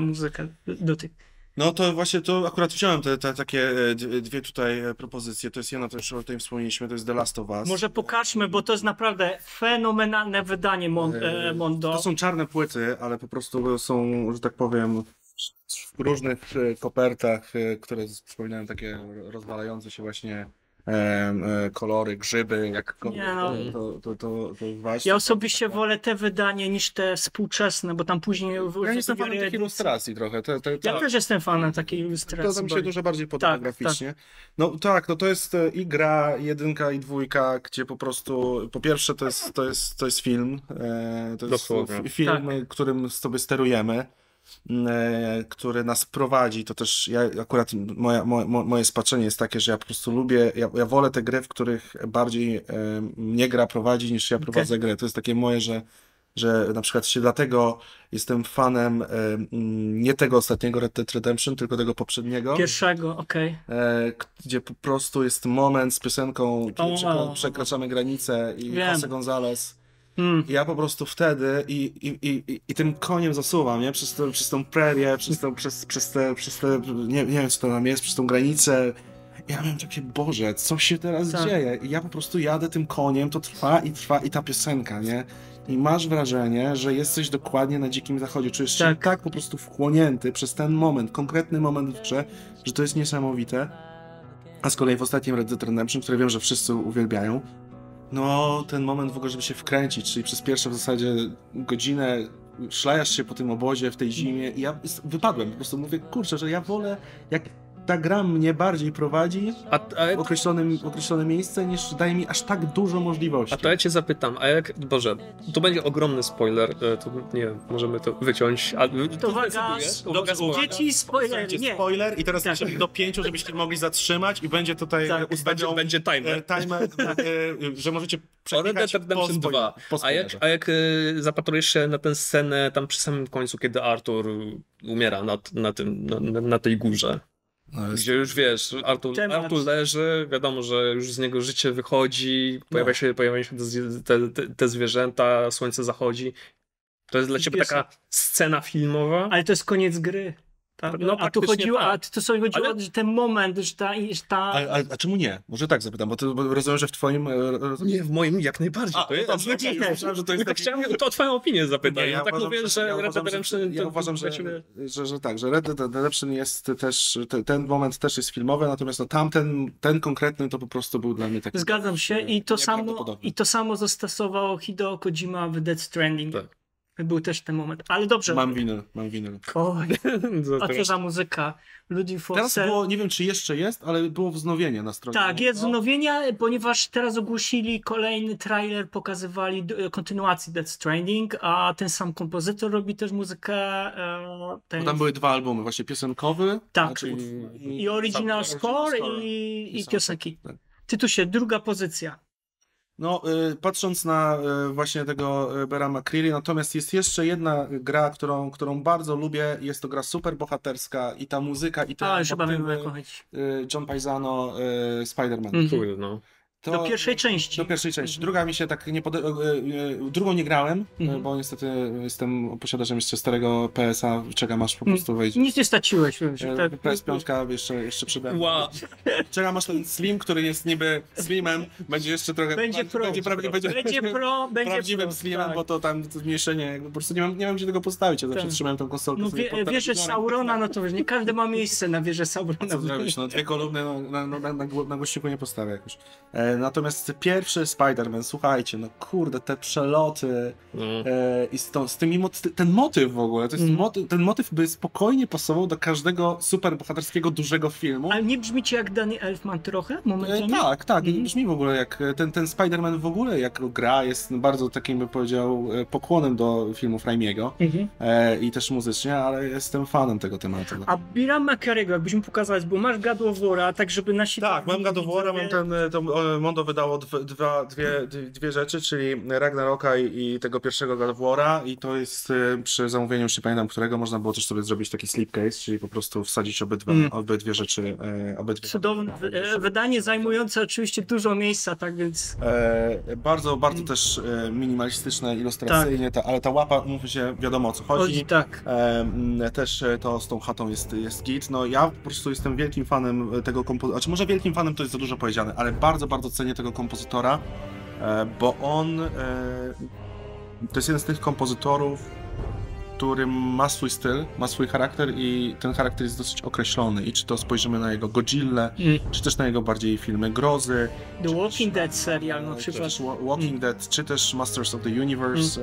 muzykę do tych. No to właśnie to akurat wziąłem te takie dwie tutaj propozycje. To jest jedna, o której wspomnieliśmy, to jest The Last of Us. Może pokażmy, bo to jest naprawdę fenomenalne wydanie Mondo. To są czarne płyty, ale po prostu są, że tak powiem, w różnych kopertach, które przypominają takie rozwalające się właśnie kolory, grzyby, jak to właśnie. Ja osobiście wolę te wydanie niż te współczesne, bo tam później... Ja jestem fanem takich ilustracji trochę. Ja też jestem fanem takiej ilustracji. To mi się dużo bardziej podoba graficznie. Tak. No tak, no to jest i gra, jedynka i dwójka, gdzie po prostu, po pierwsze to jest film, to jest film, którym sobie sterujemy, który nas prowadzi. To też ja akurat moje spaczenie jest takie, że ja po prostu lubię, ja wolę te gry, w których bardziej mnie gra prowadzi niż ja prowadzę grę. To jest takie moje, że na przykład się dlatego jestem fanem nie tego ostatniego Red Dead Redemption, tylko tego poprzedniego. Pierwszego, okej. Gdzie po prostu jest moment z piosenką Przekraczamy granicę i José González. Ja po prostu wtedy i tym koniem zasuwam, nie? Przez tą prerię, przez te nie wiem co to tam jest, przez tą granicę. Ja miałem takie, Boże, co się teraz dzieje? I ja po prostu jadę tym koniem, to trwa i ta piosenka, nie? I masz wrażenie, że jesteś dokładnie na Dzikim Zachodzie, czujesz się tak po prostu wchłonięty przez ten moment, konkretny moment w grze, że to jest niesamowite. A z kolei w ostatnim Red Dead Redemption, który wiem, że wszyscy uwielbiają, no, ten moment w ogóle, żeby się wkręcić, czyli przez pierwszą w zasadzie godzinę szlajasz się po tym obozie w tej zimie i ja wypadłem, po prostu mówię, kurczę, że ja wolę, jak ta gra mnie bardziej prowadzi w określone miejsce, niż daje mi aż tak dużo możliwości. A to ja cię zapytam, a jak, Boże, to będzie ogromny spoiler, to nie wiem, możemy to wyciąć, ale... Dzieci, spoiler i teraz do 5, żebyście mogli zatrzymać i będzie tutaj... Będzie timer. Timer, że możecie przeklikać po spoilerze. A jak zapatrujesz się na tę scenę tam przy samym końcu, kiedy Arthur umiera na tej górze? No jest... Gdzie już wiesz, Artur leży, wiadomo, że już z niego życie wychodzi, pojawiają się te zwierzęta, słońce zachodzi. To jest dla ciebie taka scena filmowa. Ale to jest koniec gry. Tak? No, a tu chodziło, że ten moment, że ta... A czemu nie? Może tak zapytam, bo rozumiem, że w twoim... Nie, w moim jak najbardziej. Chciałem o twoją opinię zapytać. Ja tak mówię, że Red Dead Redemption... Ja uważam, że tak, że Red Dead Redemption jest też... Ten moment też jest filmowy, natomiast ten konkretny to po prostu był dla mnie taki... Zgadzam się i to samo zastosował Hideo Kojima w Death Stranding. Był też ten moment, ale dobrze. Mam winyl. Oj, a co za muzyka. Teraz było, nie wiem czy jeszcze jest, ale było wznowienie na stronie. Tak, jest wznowienie, ponieważ teraz ogłosili kolejny trailer, pokazywali kontynuację Death Stranding, a ten sam kompozytor robi też muzykę. Tam były dwa albumy, właśnie piosenkowy. Tak, znaczy, i original score i piosenki. Tak. Tytusie, druga pozycja. No, patrząc na właśnie tego Bera McCreary, natomiast jest jeszcze jedna gra, którą bardzo lubię, jest to gra super bohaterska i ta muzyka i te John Paisano, Spider-Man. No. Do pierwszej części. Druga mi się tak nie podoba. Drugą nie grałem, bo niestety jestem posiadaczem jeszcze starego PSA, czekam aż po prostu wejdzie. Nic nie straciłeś. PS5 jeszcze przede mną. Wow. Czekam aż ten Slim, który jest niby Slimem, będzie jeszcze trochę... Będzie prawdziwym Slimem, tak. Bo to tam zmniejszenie, jakby po prostu nie mam gdzie tego postawić, ja zawsze trzymałem tą konsolkę. No, wieżę Saurona, no to nie każdy ma miejsce na wieżę Saurona. Co zrobić, no dwie kolumny na głośniku nie postawię jakoś. Natomiast pierwszy Spider-Man, słuchajcie, no kurde, te przeloty i ten motyw w ogóle, to jest ten motyw by spokojnie pasował do każdego superbohaterskiego dużego filmu. Ale nie brzmi ci jak Danny Elfman trochę? Tak, nie brzmi w ogóle jak ten Spider-Man w ogóle, jak gra, jest bardzo takim, bym powiedział, pokłonem do filmów Raimiego i też muzycznie, ale jestem fanem tego tematu. A Bera McCreary'ego jakbyśmy pokazać, bo masz God of War'a, tak żeby nasi... Tak, mam God of War'a, mam ten Mondo wydało dwie rzeczy, czyli Ragnaroka i tego pierwszego God of War'a, i to jest przy zamówieniu, już nie pamiętam którego, można było też sobie zrobić taki slipcase, czyli po prostu wsadzić obydwie rzeczy. Cudowne wydanie, zajmujące oczywiście dużo miejsca, tak więc... bardzo, bardzo też minimalistyczne, ilustracyjnie, tak. Ale ta łapa, mówi się, wiadomo o co chodzi. O, tak. Też to z tą chatą jest git. No ja po prostu jestem wielkim fanem tego kompozytora, znaczy może wielkim fanem to jest za dużo powiedziane, ale bardzo, bardzo cenię tego kompozytora, bo on to jest jeden z tych kompozytorów, który ma swój styl, ma swój charakter i ten charakter jest dosyć określony. I czy to spojrzymy na jego Godzillę, czy też na jego bardziej filmy grozy. The Walking Dead serial na przykład. Walking Dead, czy też Masters of the Universe.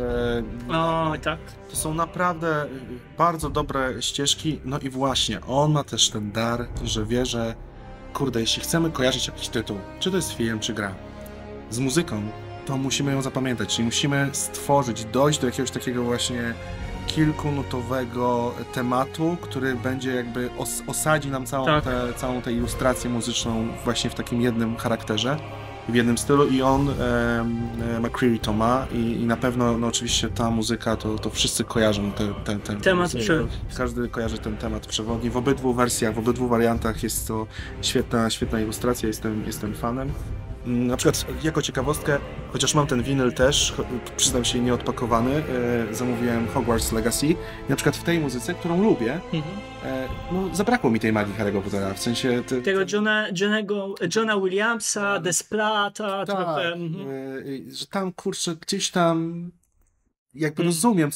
O, tak. To są naprawdę bardzo dobre ścieżki. No i właśnie, on ma też ten dar, że wie, że kurde, jeśli chcemy kojarzyć jakiś tytuł, czy to jest film, czy gra, z muzyką, to musimy ją zapamiętać, czyli musimy stworzyć, dojść do jakiegoś takiego właśnie kilkunutowego tematu, który będzie jakby osadzi nam całą tę ilustrację muzyczną właśnie w takim jednym charakterze, w jednym stylu, i on, McCreary to ma i na pewno, no oczywiście ta muzyka, to wszyscy kojarzą ten temat. Każdy kojarzy ten temat przewodni. W obydwu wersjach, w obydwu wariantach jest to świetna ilustracja, jestem fanem. Na przykład jako ciekawostkę, chociaż mam ten winyl też, przyznam się, nieodpakowany, zamówiłem Hogwarts Legacy i na przykład w tej muzyce, którą lubię, no, zabrakło mi tej magii Harry'ego Pottera, w sensie... Tego Johna Williamsa, Desplata, trochę... że tam, kurczę, gdzieś tam... Jakby rozumiem,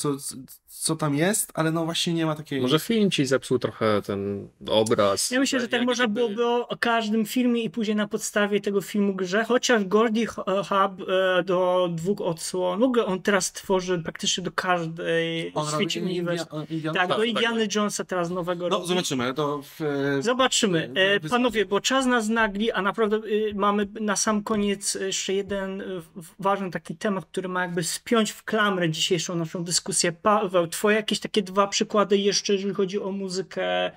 co tam jest, ale no właśnie nie ma takiej... Może film ci zepsuł trochę ten obraz. Ja myślę, że tak można byłoby o każdym filmie i później na podstawie tego filmu grze, chociaż Gordy Hub do 2 odsłon, w ogóle on teraz tworzy praktycznie do każdej świecie uniwersum. Tak, do Indiana Jonesa teraz nowego roku. No zobaczymy. Zobaczymy. Panowie, bo czas nas nagli, a naprawdę mamy na sam koniec jeszcze jeden ważny taki temat, który ma jakby spiąć w klamrę dzisiejszą naszą dyskusję. Paweł, twoje jakieś takie dwa przykłady jeszcze, jeżeli chodzi o muzykę,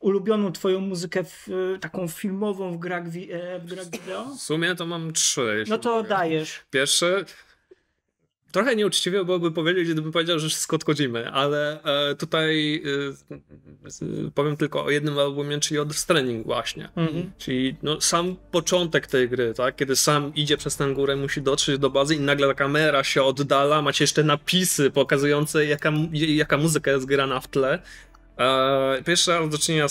ulubioną twoją muzykę taką filmową w grach wideo? W sumie to mam 3. No to mogę. Dajesz. Pierwszy, trochę nieuczciwie byłoby powiedzieć, gdybym powiedział, że wszystko od Kojimy, ale tutaj powiem tylko o jednym albumie, czyli o Death Stranding właśnie. Czyli no, sam początek tej gry, tak? Kiedy sam idzie przez tę górę, musi dotrzeć do bazy i nagle ta kamera się oddala, macie jeszcze napisy pokazujące, jaka muzyka jest grana w tle. Pierwszy raz do czynienia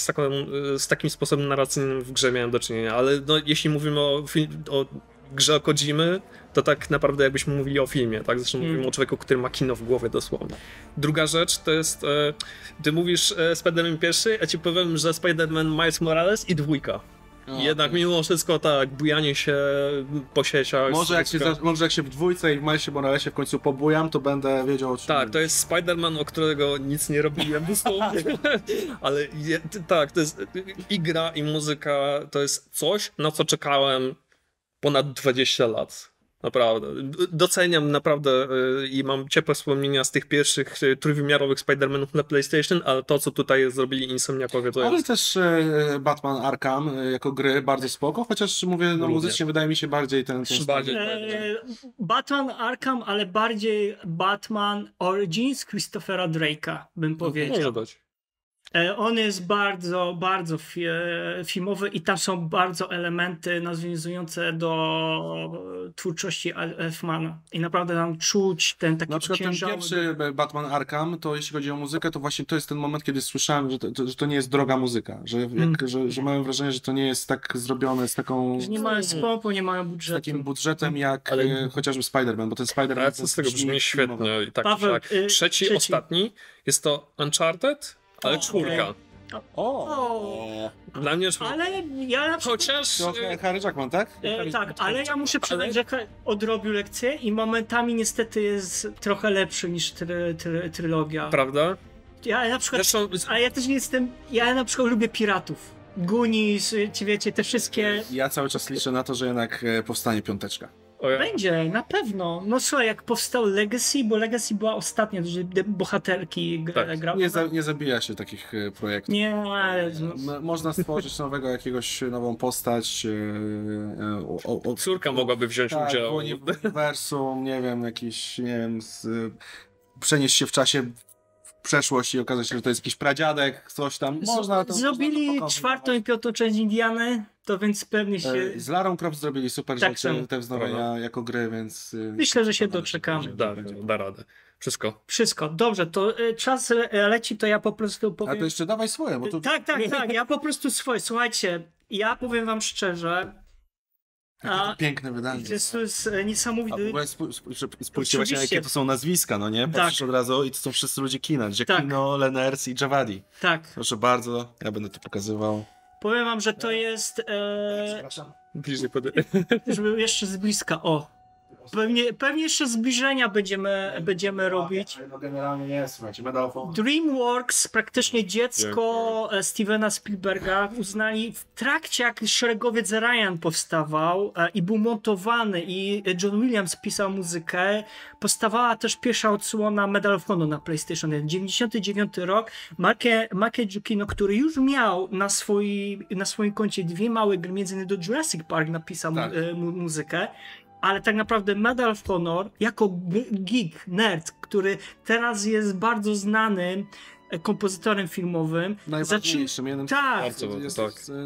z takim sposobem narracyjnym w grze miałem do czynienia, ale no, jeśli mówimy o grze o Kojimy, to tak naprawdę jakbyśmy mówili o filmie, tak? Zresztą mówimy o człowieku, który ma kino w głowie dosłownie. Druga rzecz to jest, ty mówisz Spider-Man pierwszy, a ci powiem, że Spider-Man Miles Morales i 2. Jednak mimo wszystko tak, bujanie się po sieciach... Może jak się w 2 i w Milesie Moralesie w końcu pobujam, to będę wiedział o czym. Tak, to jest Spider-Man, o którego nic nie robiłem dosłownie. Ale tak, to jest i gra, i muzyka, to jest coś, na co czekałem ponad 20 lat. Naprawdę. Doceniam naprawdę i mam ciepłe wspomnienia z tych pierwszych trójwymiarowych Spider-Manów na PlayStation, ale to, co tutaj zrobili Insomniakowie, to ale jest... Ale też Batman Arkham jako gry bardzo spoko, chociaż mówię, no muzycznie wydaje mi się bardziej ten Batman Arkham, ale bardziej Batman Origins Christophera Drake'a, bym powiedział. Może być. On jest bardzo, bardzo filmowy i tam są bardzo elementy nawiązujące do twórczości Elfmana. I naprawdę tam czuć ten taki ciężar. Na przykład ten pierwszy Batman Arkham, to jeśli chodzi o muzykę, to właśnie to jest ten moment, kiedy słyszałem, że to nie jest droga muzyka. Że miałem wrażenie, że to nie jest tak zrobione z taką... Że nie mają pompu, nie mają budżetu. Z takim budżetem jak chociażby Spider-Man, bo ten Spider-Man... Co z tego brzmi świetnie. Paweł, trzeci, ostatni, jest to Uncharted? Ale 4. Dla mnie 4. Ale ja... Chociaż... Harry Jackman, tak? Tak, ale ja muszę przyznać, że odrobił lekcję i momentami niestety jest trochę lepszy niż trylogia. Prawda? Ja na przykład... Zresztą... A ja też nie jestem... Ja na przykład lubię piratów. Goonies, wiecie, te wszystkie... Ja cały czas liczę na to, że jednak powstanie 5. Będzie, na pewno. No słuchaj, jak powstał Legacy, bo Legacy była ostatnia, gdzie bohaterki tak, grał. Nie zabija się takich projektów. Nie. Można stworzyć nową postać. Córka mogłaby wziąć udział. Uniwersum, przenieść się w czasie w przeszłość i okazać się, że to jest jakiś pradziadek, coś tam. Zrobili 4. i 5. część Indiany. To więc pewnie się... Z Larą Croft zrobili super rzeczy, te wznowienia jako gry, więc... Myślę, że się doczekamy. Da radę. Wszystko. Dobrze, to czas leci, to ja po prostu powiem... A to jeszcze dawaj swoje, bo to... Tak. Ja po prostu swoje. Słuchajcie, ja powiem wam szczerze... Piękne wydanie. To jest niesamowite. Spójrzcie właśnie, jakie to są nazwiska, no nie? Patrzysz od razu i to są wszyscy ludzie kina. Giacchino, Lenners i Javadi. Tak. Proszę bardzo, ja będę to pokazywał. Powiem wam, że to jest... Przepraszam. Bliżej podejdę. Żeby jeszcze z bliska, Pewnie jeszcze zbliżenia będziemy robić. No generalnie nie, słuchajcie, DreamWorks, praktycznie dziecko Stevena Spielberga, uznali w trakcie, jak Szeregowiec Ryan powstawał i był montowany i John Williams pisał muzykę, powstawała też pierwsza odsłona Medal of Honor na PlayStation 1. 99 rok, Maki Giucchino, który już miał na swoim koncie 2 małe gry, między innymi do Jurassic Park napisał muzykę. Ale tak naprawdę Medal of Honor jako geek, nerd, który teraz jest bardzo znanym kompozytorem filmowym. Najważniejszym, jeden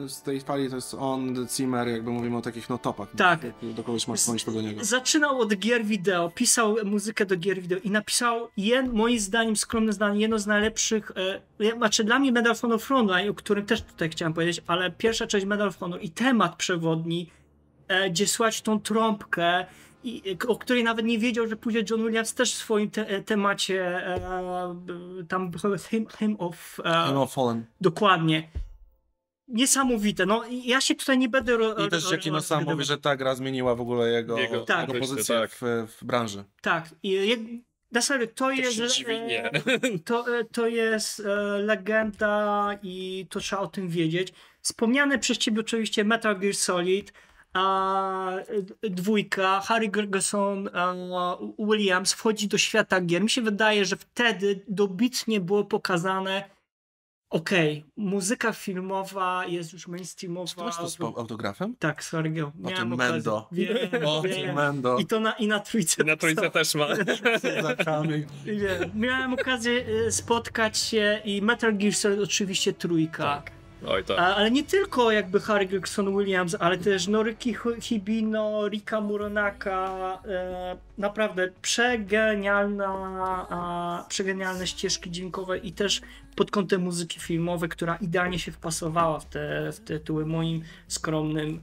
z tej fali to jest on, Zimmer, jakby mówimy o takich topach. Tak. Do kogoś masz dzwonić do niego. Zaczynał od gier wideo, pisał muzykę do gier wideo i napisał, moim zdaniem, skromne zdanie, jedno z najlepszych, dla mnie Medal of Honor Frontline, o którym też tutaj chciałem powiedzieć, ale pierwsza część Medal of Honor i temat przewodni, gdzie słychać tą trąbkę, o której nawet nie wiedział, że później John Williams też w swoim temacie tam Hymn of Fallen. Dokładnie. Niesamowite. No ja się tutaj nie będę... I też Giacchino sam mówi, że ta gra zmieniła w ogóle jego pozycję w branży. Tak. Na serio, to jest legenda i to trzeba o tym wiedzieć. Wspomniane przez ciebie oczywiście Metal Gear Solid, dwójka, Harry Gergerson, Williams wchodzi do świata gier. Mi się wydaje, że wtedy dobitnie było pokazane, muzyka filmowa jest już mainstreamowa. Czy to masz to z autografem? Tak, sorry, miałem Mendo. Mendo. I na Trójce. Na Trójce też ma. Miałem okazję spotkać się i Metal Gear Solid oczywiście trójka. Tak. Ale nie tylko jakby Harry Gregson Williams, ale też Noriki Hibino, Rika Muronaka, naprawdę przegenialne ścieżki dźwiękowe i też pod kątem muzyki filmowej, która idealnie się wpasowała w tytuły, moim skromnym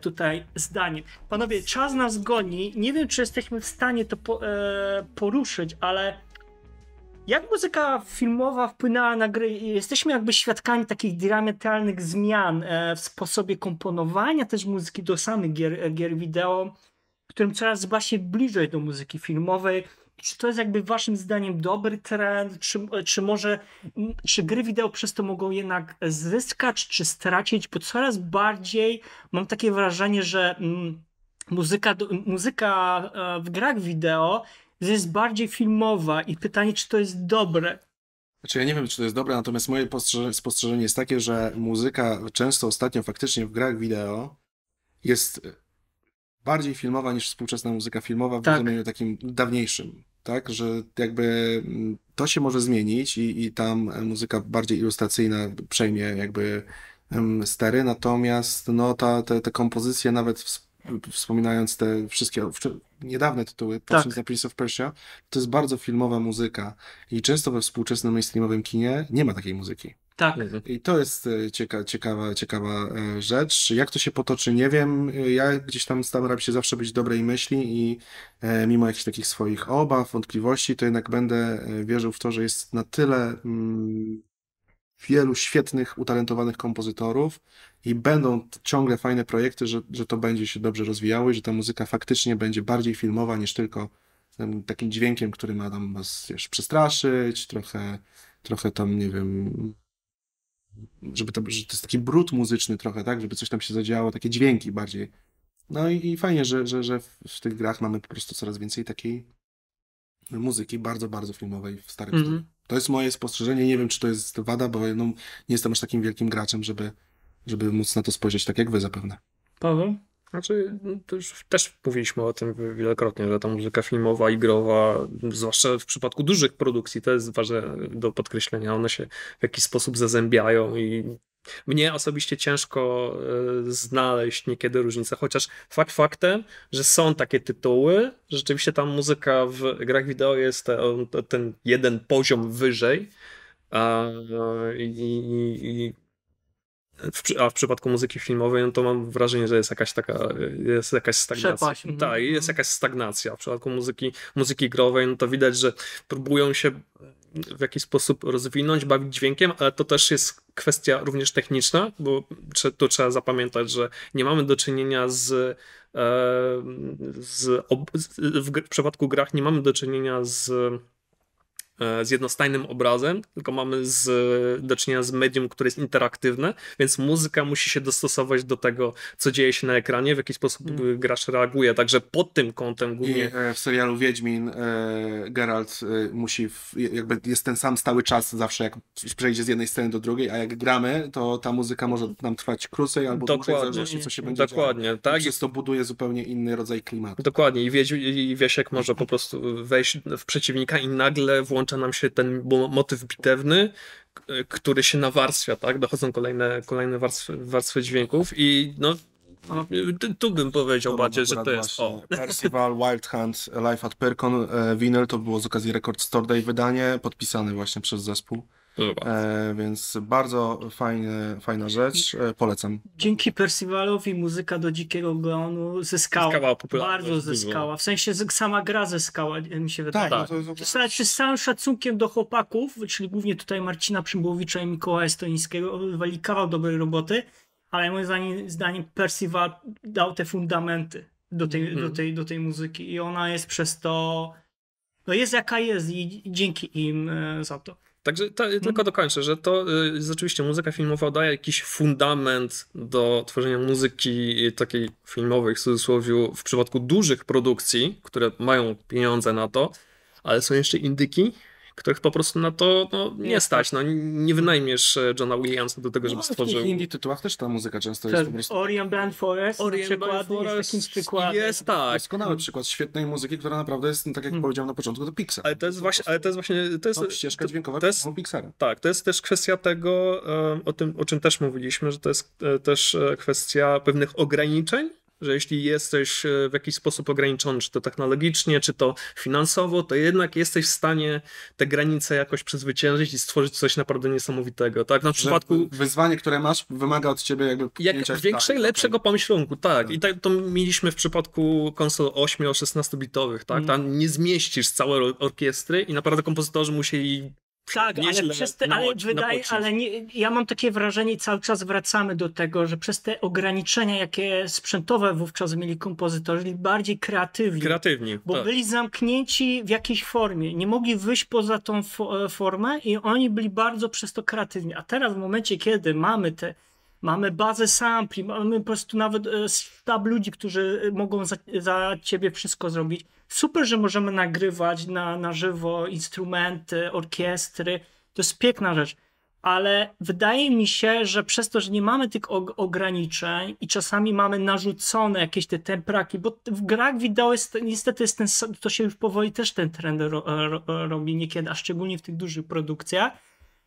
tutaj zdaniem. Panowie, czas nas goni, nie wiem czy jesteśmy w stanie to poruszyć, ale... Jak muzyka filmowa wpłynęła na gry? Jesteśmy jakby świadkami takich diametralnych zmian w sposobie komponowania też muzyki do samych gier wideo, którym coraz właśnie bliżej do muzyki filmowej. Czy to jest jakby waszym zdaniem dobry trend? Czy gry wideo przez to mogą jednak zyskać, czy stracić? Bo coraz bardziej mam takie wrażenie, że muzyka w grach wideo jest bardziej filmowa i pytanie, czy to jest dobre. Znaczy ja nie wiem, czy to jest dobre, natomiast moje spostrzeżenie jest takie, że muzyka często ostatnio faktycznie w grach wideo jest bardziej filmowa niż współczesna muzyka filmowa w rozumieniu takim dawniejszym, tak? Że jakby to się może zmienić i tam muzyka bardziej ilustracyjna przejmie jakby stery, natomiast no te kompozycje nawet wspominając te wszystkie niedawne tytuły, patrząc na Prince of Persia, to jest bardzo filmowa muzyka i często we współczesnym mainstreamowym kinie nie ma takiej muzyki. Tak. I to jest ciekawa rzecz. Jak to się potoczy, nie wiem. Ja gdzieś tam staram się zawsze być dobrej myśli i mimo jakichś takich swoich obaw, wątpliwości, to jednak będę wierzył w to, że jest na tyle wielu świetnych, utalentowanych kompozytorów i będą ciągle fajne projekty, że to będzie się dobrze rozwijało i że ta muzyka faktycznie będzie bardziej filmowa niż tylko takim dźwiękiem, który ma tam was przestraszyć, trochę tam, nie wiem, że to jest taki brud muzyczny trochę, tak, żeby coś tam się zadziało, takie dźwięki bardziej No i fajnie, że w tych grach mamy po prostu coraz więcej takiej muzyki bardzo, bardzo filmowej w starym stylu. To jest moje spostrzeżenie, nie wiem, czy to jest wada, bo no, nie jestem aż takim wielkim graczem, żeby móc na to spojrzeć tak jak wy zapewne. Paweł? Znaczy, to już też mówiliśmy o tym wielokrotnie, że ta muzyka filmowa i growa, zwłaszcza w przypadku dużych produkcji, to jest ważne do podkreślenia, one się w jakiś sposób zazębiają i mnie osobiście ciężko znaleźć niekiedy różnicę, chociaż fakt faktem, że są takie tytuły, że rzeczywiście ta muzyka w grach wideo jest ten jeden poziom wyżej, a w przypadku muzyki filmowej, no to mam wrażenie, że jest jakaś taka, jest jakaś stagnacja. Przepaść. Tak, jest jakaś stagnacja. W przypadku muzyki growej, no to widać, że próbują się w jakiś sposób rozwinąć, bawić dźwiękiem, ale to też jest kwestia również techniczna, bo tu trzeba zapamiętać, że nie mamy do czynienia w przypadku grach nie mamy do czynienia z jednostajnym obrazem, tylko mamy do czynienia z medium, które jest interaktywne, więc muzyka musi się dostosować do tego, co dzieje się na ekranie, w jaki sposób gracz reaguje, także pod tym kątem głównie... I w serialu Wiedźmin Geralt musi, jakby jest ten sam stały czas zawsze, jak przejdzie z jednej sceny do drugiej, a jak gramy, to ta muzyka może nam trwać krócej albo dłużej, w zależności co się będzie działo. Tak. Przez to buduje zupełnie inny rodzaj klimatu. Dokładnie, i Wiesiek może po prostu wejść w przeciwnika i nagle włączyć nam się ten motyw bitewny, który się nawarstwia, tak? Dochodzą kolejne warstwy dźwięków i no, tu bym powiedział bardziej, że to jest o. Percival, Wild Hunt, Life at Percon, winyl, to było z okazji Record Store Day wydanie, podpisane właśnie przez zespół. Więc bardzo fajna rzecz, polecam. Dzięki Percivalowi muzyka do Dzikiego Gonu zyskała, w sensie sama gra zyskała, mi się wydaje. Tak, no to z całym szacunkiem do chłopaków, czyli głównie tutaj Marcina Przymbołowicza i Mikołaja Stoińskiego, odbywali kawał dobrej roboty, ale moim zdaniem Percival dał te fundamenty do tej muzyki i ona jest przez to, no jest jaka jest i dzięki im za to. Także tylko dokończę, że to rzeczywiście muzyka filmowa daje jakiś fundament do tworzenia muzyki takiej filmowej, w cudzysłowie, w przypadku dużych produkcji, które mają pieniądze na to, ale są jeszcze indyki, których po prostu na to no, nie stać. No, nie wynajmiesz Johna Williamsa do tego, żeby stworzył. W indie tytułach też ta muzyka często jest po prostu... Orient Blind Forest jest przykładem. Jest tak. Doskonały przykład świetnej muzyki, która naprawdę jest, tak jak powiedziałem na początku, to Pixar. Ale to jest właśnie... ścieżka dźwiękowa Pixara. Tak, to jest też kwestia tego, o czym też mówiliśmy, że to jest też kwestia pewnych ograniczeń, że jeśli jesteś w jakiś sposób ograniczony, czy to technologicznie, czy to finansowo, to jednak jesteś w stanie te granice jakoś przezwyciężyć i stworzyć coś naprawdę niesamowitego, tak? Na przypadku... Wyzwanie, które masz, wymaga od ciebie jakby... lepszego pomyślunku, tak. I tak to mieliśmy w przypadku konsol 8, 16 bitowych, tak? Tam nie zmieścisz całej orkiestry i naprawdę kompozytorzy musieli... Tak, ja mam takie wrażenie i cały czas wracamy do tego, że przez te ograniczenia, jakie sprzętowe wówczas mieli kompozytorzy, byli bardziej kreatywni, bo tak. Byli zamknięci w jakiejś formie, nie mogli wyjść poza tą formę i oni byli bardzo przez to kreatywni, a teraz w momencie, kiedy mamy bazę sampli, mamy po prostu nawet sztab ludzi, którzy mogą za ciebie wszystko zrobić. Super, że możemy nagrywać na żywo instrumenty, orkiestry. To jest piękna rzecz, ale wydaje mi się, że przez to, że nie mamy tych ograniczeń i czasami mamy narzucone jakieś te tempraki, bo w grach wideo jest, niestety jest to się już powoli też ten trend robi niekiedy, a szczególnie w tych dużych produkcjach,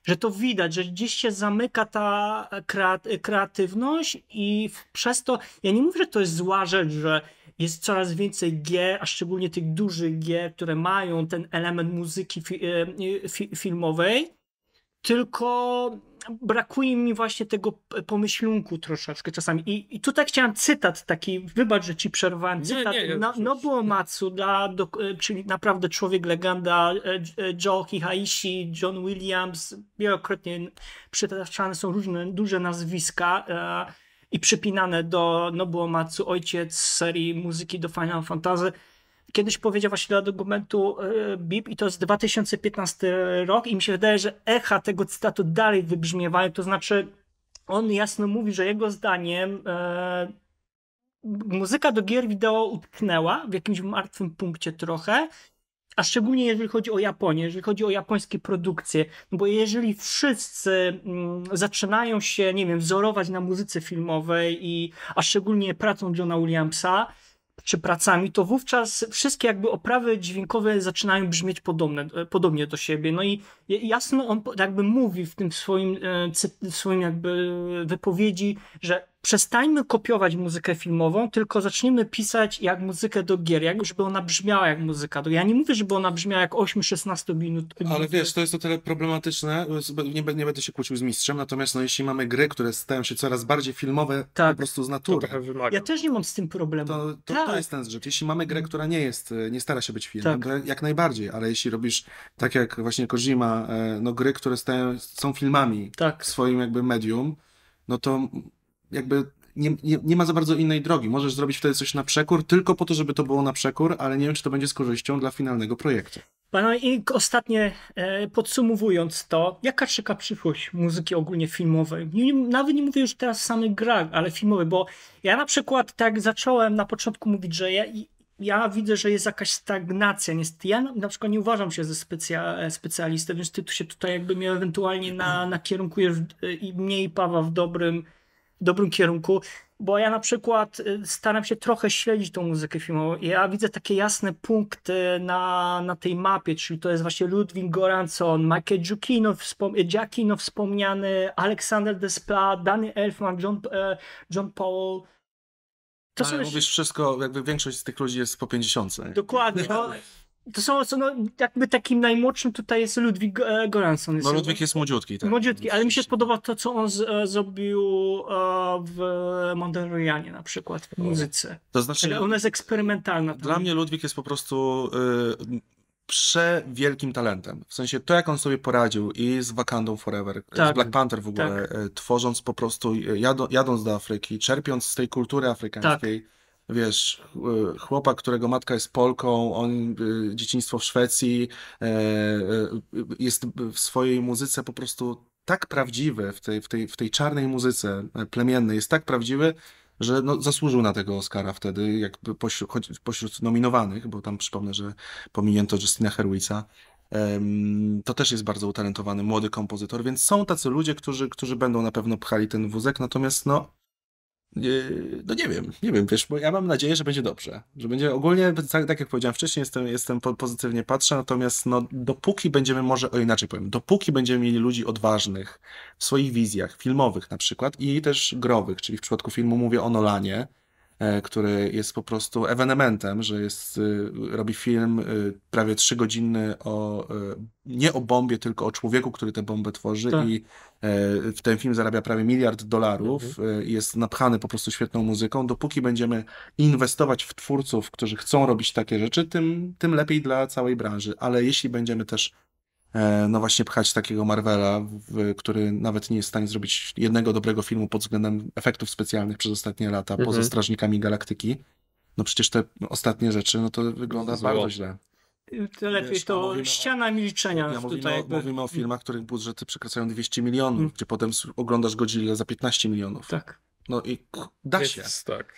że to widać, że gdzieś się zamyka ta kreatywność i przez to, ja nie mówię, że to jest zła rzecz, że jest coraz więcej gier, a szczególnie tych dużych gier, które mają ten element muzyki filmowej, tylko brakuje mi właśnie tego pomyślunku troszeczkę czasami. I tutaj chciałem cytat taki, wybacz, że ci przerwałem, cytat Nobuo Matsuda, czyli naprawdę człowiek legenda, Joe Hisaishi, John Williams, wielokrotnie przytaczane są różne duże nazwiska, i przypinane do Nobuo Matsu, ojciec serii muzyki do Final Fantasy. Kiedyś powiedział właśnie dla dokumentu BIP i to jest 2015 rok i mi się wydaje, że echa tego cytatu dalej wybrzmiewają, to znaczy on jasno mówi, że jego zdaniem muzyka do gier wideo utknęła w jakimś martwym punkcie trochę, a szczególnie jeżeli chodzi o Japonię, jeżeli chodzi o japońskie produkcje, bo jeżeli wszyscy zaczynają się, nie wiem, wzorować na muzyce filmowej, a szczególnie pracą Johna Williamsa, czy pracami, to wówczas wszystkie jakby oprawy dźwiękowe zaczynają brzmieć podobnie do siebie. No i jasno on jakby mówi w tym swoim jakby wypowiedzi, że przestańmy kopiować muzykę filmową, tylko zaczniemy pisać jak muzykę do gier, jak żeby ona brzmiała jak muzyka. Ja nie mówię, żeby ona brzmiała jak 8-16 minut. Ale wiesz, to jest o tyle problematyczne, nie będę się kłócił z mistrzem, natomiast no, jeśli mamy gry, które stają się coraz bardziej filmowe, tak, po prostu z natury. Ja też nie mam z tym problemu. To jest ten rzecz. Jeśli mamy grę, która nie stara się być filmem, tak, to jak najbardziej, ale jeśli robisz, tak jak właśnie Kojima, no, gry, które są filmami, tak, w swoim jakby medium, no to jakby nie ma za bardzo innej drogi. Możesz zrobić wtedy coś na przekór, tylko po to, żeby to było na przekór, ale nie wiem, czy to będzie z korzyścią dla finalnego projektu. Panowie, i ostatnie podsumowując to, jaka czeka przyszłość muzyki ogólnie filmowej? Nawet nie mówię już teraz samych grach, ale filmowej, bo ja na przykład tak zacząłem na początku mówić, że ja widzę, że jest jakaś stagnacja. Niestety, ja na przykład nie uważam się za specjalistę, więc ty się tutaj jakby mnie ewentualnie nakierunkujesz i mnie i Pawła w dobrym kierunku, bo ja na przykład staram się trochę śledzić tą muzykę filmową. Ja widzę takie jasne punkty na tej mapie, czyli to jest właśnie Ludwik Göransson, Michael Giacchino wspomniany, Alexander Desplat, Danny Elfman, John Powell. To ale mówisz wszystko, jakby większość z tych ludzi jest po 50. Dokładnie. To są jakby takim najmłodszym tutaj jest Ludwik Göransson. No Ludwik jest młodziutki, tak. Młodziutki, ale mi się podoba to, co on zrobił w Mandalorianie na przykład, w muzyce. To znaczy, ona jest eksperymentalna. Dla mnie Ludwik jest po prostu przewielkim talentem. W sensie to, jak on sobie poradził i z Wakandą Forever, tak, z Black Panther w ogóle, tak, tworząc po prostu, jadąc do Afryki, czerpiąc z tej kultury afrykańskiej, tak. Wiesz, chłopak, którego matka jest Polką, on dzieciństwo w Szwecji, jest w swojej muzyce po prostu tak prawdziwy, w tej czarnej muzyce plemiennej jest tak prawdziwy, że no, zasłużył na tego Oscara wtedy, jakby pośród nominowanych, bo tam przypomnę, że pominięto Justyna Herwica. To też jest bardzo utalentowany młody kompozytor, więc są tacy ludzie, którzy będą na pewno pchali ten wózek, natomiast no, nie wiem, wiesz, bo ja mam nadzieję, że będzie dobrze, że będzie ogólnie, tak jak powiedziałem wcześniej, jestem pozytywnie patrzę, natomiast no, dopóki będziemy, może o inaczej powiem, dopóki będziemy mieli ludzi odważnych w swoich wizjach filmowych na przykład i też growych, czyli w przypadku filmu mówię o Nolanie, który jest po prostu ewenementem, że robi film prawie 3-godzinny nie o bombie, tylko o człowieku, który tę bombę tworzy, tak, i w ten film zarabia prawie $1 miliard, jest napchany po prostu świetną muzyką. Dopóki będziemy inwestować w twórców, którzy chcą robić takie rzeczy, tym lepiej dla całej branży, ale jeśli będziemy też no właśnie pchać takiego Marvela, który nawet nie jest w stanie zrobić jednego dobrego filmu pod względem efektów specjalnych przez ostatnie lata, poza Strażnikami Galaktyki. No przecież te ostatnie rzeczy, no to wygląda bardzo źle. To lepiej wiesz, to ściana milczenia. Mówimy o filmach, których budżety przekraczają $200 milionów, gdzie potem oglądasz Godzillę za $15 milionów. Tak. No i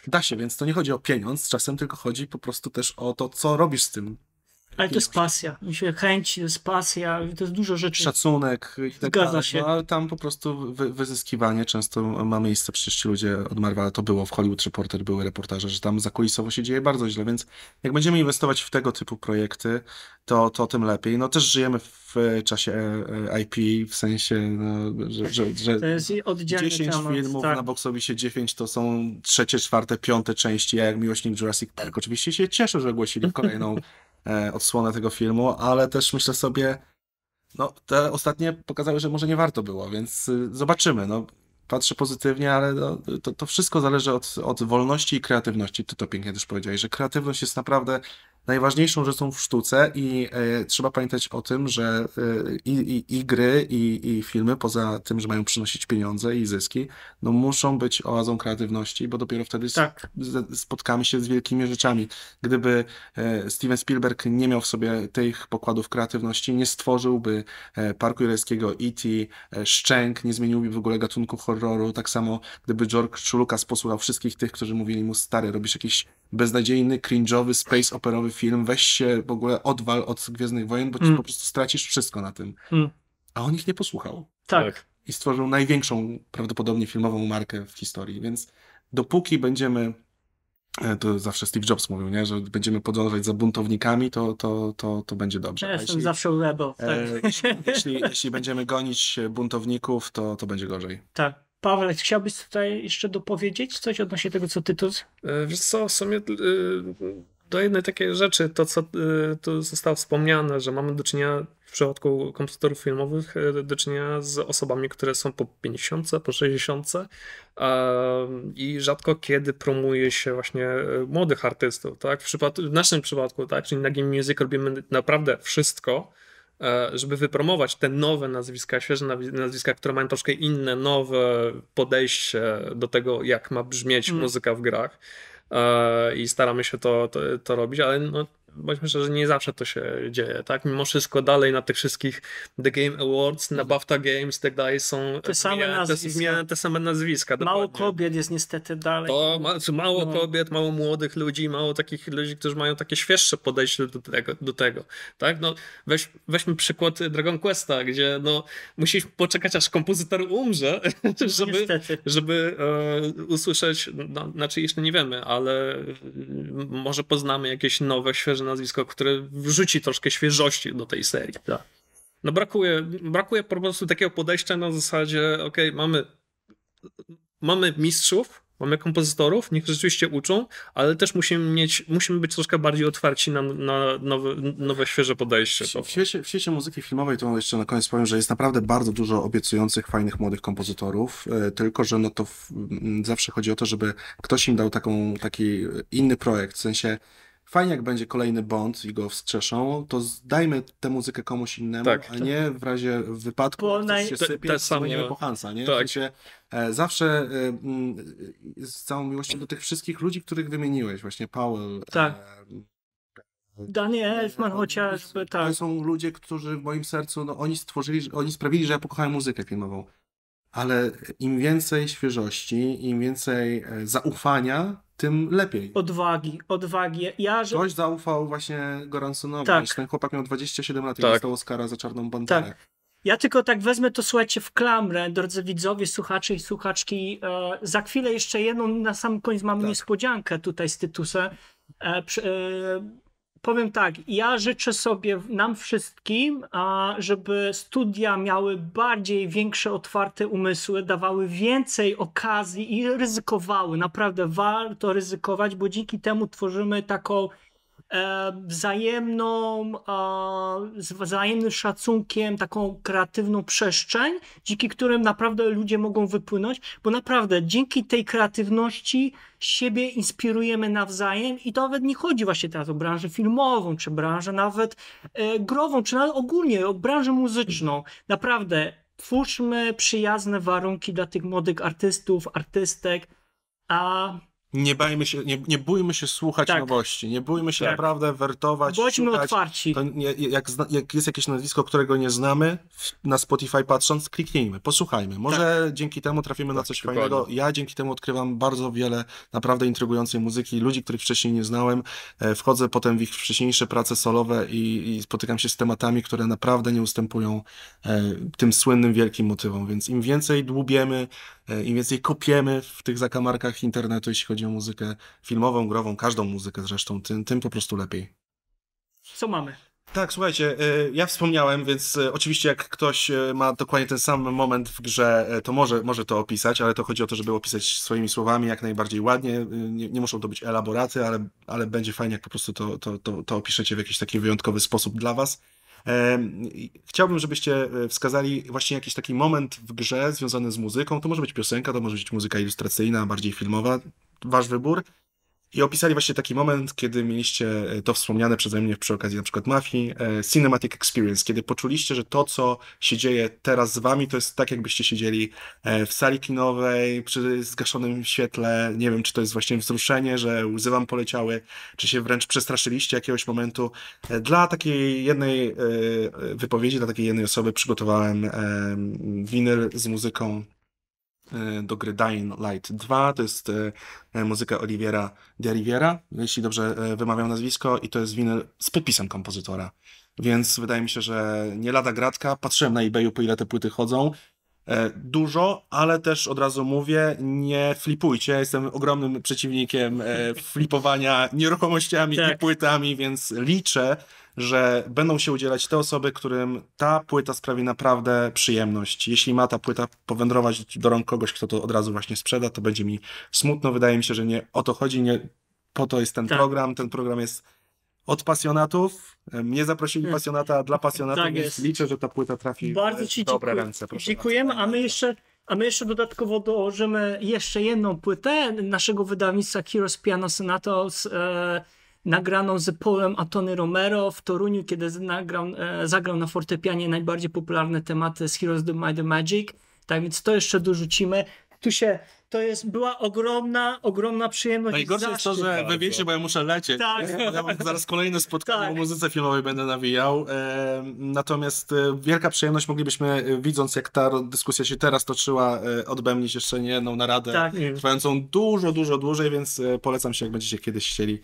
da się, więc to nie chodzi o pieniądz, czasem tylko chodzi po prostu też o to, co robisz z tym. Ale to jest pasja. Myślę, chęć, to jest pasja, to jest dużo rzeczy. Szacunek i tak dalej. No, ale tam po prostu wyzyskiwanie często ma miejsce. Przecież ci ludzie od Marvela, to było w Hollywood Reporter, były reportaże, że tam zakulisowo się dzieje bardzo źle, więc jak będziemy inwestować w tego typu projekty, to tym lepiej. No też żyjemy w czasie IP, w sensie, no, że to jest 10 temat, filmów, tak, na box office 9 to są trzecie, czwarte, piąte części. Ja jak miłośnik Jurassic Park oczywiście się cieszę, że ogłosili kolejną odsłonę tego filmu, ale też myślę sobie, no te ostatnie pokazały, że może nie warto było, więc zobaczymy, no patrzę pozytywnie, ale no, to wszystko zależy od wolności i kreatywności. Ty to pięknie też powiedziałeś, że kreatywność jest naprawdę najważniejszą rzeczą w sztuce i trzeba pamiętać o tym, że i gry, i filmy, poza tym, że mają przynosić pieniądze i zyski, no muszą być oazą kreatywności, bo dopiero wtedy tak spotkamy się z wielkimi rzeczami. Gdyby Steven Spielberg nie miał w sobie tych pokładów kreatywności, nie stworzyłby Parku Jurajskiego, E.T., Szczęk, nie zmieniłby w ogóle gatunku horroru. Tak samo, gdyby George Lucas posłuchał wszystkich tych, którzy mówili mu: stary, robisz jakiś beznadziejny, cringe'owy, space operowy film, weź się w ogóle odwal od Gwiezdnych Wojen, bo ci po prostu stracisz wszystko na tym. A on ich nie posłuchał. Tak. I stworzył największą prawdopodobnie filmową markę w historii, więc dopóki będziemy, to zawsze Steve Jobs mówił, nie? Że będziemy podążać za buntownikami, to będzie dobrze. Ja jestem zawsze rebel. Jeśli będziemy gonić buntowników, to będzie gorzej. Tak. Paweł, chciałbyś tutaj jeszcze dopowiedzieć coś odnośnie tego, co Tytus? Wiesz co, w sumie do jednej takiej rzeczy, to co tu zostało wspomniane, że mamy do czynienia w przypadku kompozytorów filmowych z osobami, które są po 50, po 60 i rzadko kiedy promuje się właśnie młodych artystów. Tak? W naszym przypadku, tak, czyli na Game Music robimy naprawdę wszystko, żeby wypromować te nowe nazwiska, świeże nazwiska, które mają troszkę inne, nowe podejście do tego, jak ma brzmieć muzyka w grach, i staramy się to robić, ale no, bądźmy szczerzy, że nie zawsze to się dzieje, tak? Mimo wszystko dalej na tych wszystkich The Game Awards, na BAFTA Games i tak dalej są te same nazwiska. Mało dokładnie. Kobiet jest niestety dalej. Mało kobiet, mało młodych ludzi, mało takich ludzi, którzy mają takie świeższe podejście do tego tak? No, weźmy przykład Dragon Questa, gdzie no, musieliśmy poczekać, aż kompozytor umrze, żeby usłyszeć, no, znaczy jeszcze nie wiemy, ale może poznamy jakieś nowe, świeże nazwisko, które wrzuci troszkę świeżości do tej serii. Tak. No brakuje po prostu takiego podejścia na zasadzie, okej, mamy mistrzów, mamy kompozytorów, niech rzeczywiście uczą, ale też musimy być troszkę bardziej otwarci na nowe, świeże podejście. W świecie muzyki filmowej, to jeszcze na koniec powiem, że jest naprawdę bardzo dużo obiecujących, fajnych, młodych kompozytorów, tylko że no to zawsze chodzi o to, żeby ktoś im dał taki inny projekt, w sensie fajnie, jak będzie kolejny Bond i go wskrzeszą, to dajmy tę muzykę komuś innemu, tak, a nie w razie wypadku się sypie, to po Hansa, nie? Tak. W sensie, zawsze z całą miłością do tych wszystkich ludzi, których wymieniłeś, właśnie Powell, tak. Danny Elfman chociażby, tak. To są ludzie, którzy w moim sercu, no oni sprawili, że ja pokochałem muzykę filmową, ale im więcej świeżości, im więcej zaufania, tym lepiej. Odwagi. Ktoś zaufał właśnie Göranssonowi. Tak. Ten chłopak miał 27 lat i dostał Oscara za Czarną Panterę. Tak. Ja tylko tak wezmę to, słuchajcie, w klamrę, drodzy widzowie, słuchacze i słuchaczki. Za chwilę jeszcze jedną, na sam koniec mamy niespodziankę tutaj z Tytusem. Powiem tak, ja życzę sobie, nam wszystkim, żeby studia miały większe, otwarte umysły, dawały więcej okazji i ryzykowały. Naprawdę warto ryzykować, bo dzięki temu tworzymy taką z wzajemnym szacunkiem, taką kreatywną przestrzeń, dzięki którym naprawdę ludzie mogą wypłynąć, bo naprawdę dzięki tej kreatywności siebie inspirujemy nawzajem i to nawet nie chodzi właśnie teraz o branżę filmową, czy branżę nawet grową, czy nawet ogólnie o branżę muzyczną. Naprawdę twórzmy przyjazne warunki dla tych młodych artystów, artystek, nie bójmy się słuchać nowości, nie bójmy się naprawdę wertować. Bądźmy otwarci. To jak jest jakieś nazwisko, którego nie znamy, na Spotify patrząc, kliknijmy, posłuchajmy. Może dzięki temu trafimy na coś fajnego. Dokładnie. Ja dzięki temu odkrywam bardzo wiele naprawdę intrygującej muzyki, ludzi, których wcześniej nie znałem. Wchodzę potem w ich wcześniejsze prace solowe i spotykam się z tematami, które naprawdę nie ustępują tym słynnym wielkim motywom. Więc im więcej dłubiemy, im więcej kopiemy w tych zakamarkach internetu, jeśli chodzi o muzykę filmową, grową, każdą muzykę zresztą, tym po prostu lepiej. Co mamy? Tak, słuchajcie, ja wspomniałem, więc oczywiście jak ktoś ma dokładnie ten sam moment w grze, to może to opisać, ale to chodzi o to, żeby opisać swoimi słowami jak najbardziej ładnie. Nie muszą to być elaboraty, ale będzie fajnie, jak po prostu to opiszecie w jakiś taki wyjątkowy sposób dla was. Chciałbym, żebyście wskazali właśnie jakiś taki moment w grze związany z muzyką. To może być piosenka, to może być muzyka ilustracyjna, bardziej filmowa. Wasz wybór. I opisali właśnie taki moment, kiedy mieliście to wspomniane przeze mnie przy okazji na przykład Mafii, cinematic experience, kiedy poczuliście, że to, co się dzieje teraz z wami, to jest tak, jakbyście siedzieli w sali kinowej, przy zgaszonym świetle, nie wiem, czy to jest właśnie wzruszenie, że łzy wam poleciały, czy się wręcz przestraszyliście jakiegoś momentu. Dla takiej jednej wypowiedzi, dla takiej jednej osoby przygotowałem winyl z muzyką do gry Dying Light 2, to jest muzyka Oliviera de Riviera, jeśli dobrze wymawiam nazwisko, i to jest winyl z podpisem kompozytora, więc wydaje mi się, że nie lada gratka. Patrzyłem na eBayu, po ile te płyty chodzą, dużo, ale też od razu mówię, nie flipujcie, ja jestem ogromnym przeciwnikiem flipowania nieruchomościami i płytami, więc liczę, że będą się udzielać te osoby, którym ta płyta sprawi naprawdę przyjemność. Jeśli ma ta płyta powędrować do rąk kogoś, kto to od razu właśnie sprzeda, to będzie mi smutno. Wydaje mi się, że nie o to chodzi, nie po to jest ten program. Ten program jest od pasjonatów. Mnie zaprosili pasjonata dla pasjonatów, tak więc liczę, że ta płyta trafi w dobre ręce. Dziękujemy, a my jeszcze... dodatkowo dołożymy jeszcze jedną płytę naszego wydawnictwa Heroes Piano Sonatos, nagraną z Paulem Antony Romero w Toruniu, kiedy zagrał na fortepianie najbardziej popularne tematy z Heroes of Might and Magic. Tak więc to jeszcze dorzucimy. To jest, była ogromna przyjemność. Najgorsze jest to, że wy wiecie, bo ja muszę lecieć. Tak. Ja mam zaraz kolejne spotkanie, o muzyce filmowej będę nawijał. Natomiast wielka przyjemność, moglibyśmy, widząc jak ta dyskusja się teraz toczyła, odbędzić jeszcze nie jedną naradę trwającą dużo dłużej, więc polecam się, jak będziecie kiedyś chcieli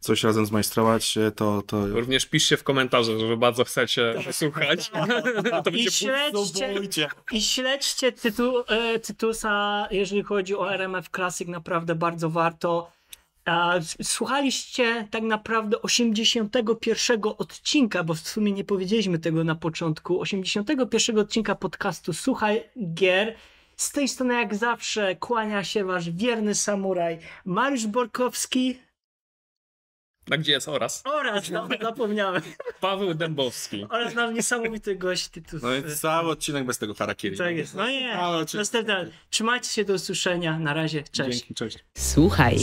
coś razem zmajstrować, to... Również piszcie w komentarzach, że bardzo chcecie słuchać. To śledźcie Tytusa, jeżeli chodzi o RMF Classic, naprawdę bardzo warto. Słuchaliście tak naprawdę 81. odcinka, bo w sumie nie powiedzieliśmy tego na początku, 81. odcinka podcastu Słuchaj Gier. Z tej strony jak zawsze kłania się wasz wierny samuraj Mariusz Borkowski. A gdzie jest oraz? Oraz, no, zapomniałem. Paweł Dębowski. Oraz nasz niesamowity gość Tytus. No i cały odcinek bez tego harakiri. Tak jest. No nie. Następnie. Trzymajcie się, do usłyszenia. Na razie. Cześć. Dzięki, cześć. Słuchaj.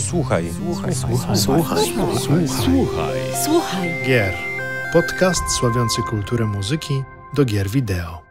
Gier. Podcast sławiący kulturę muzyki do gier wideo.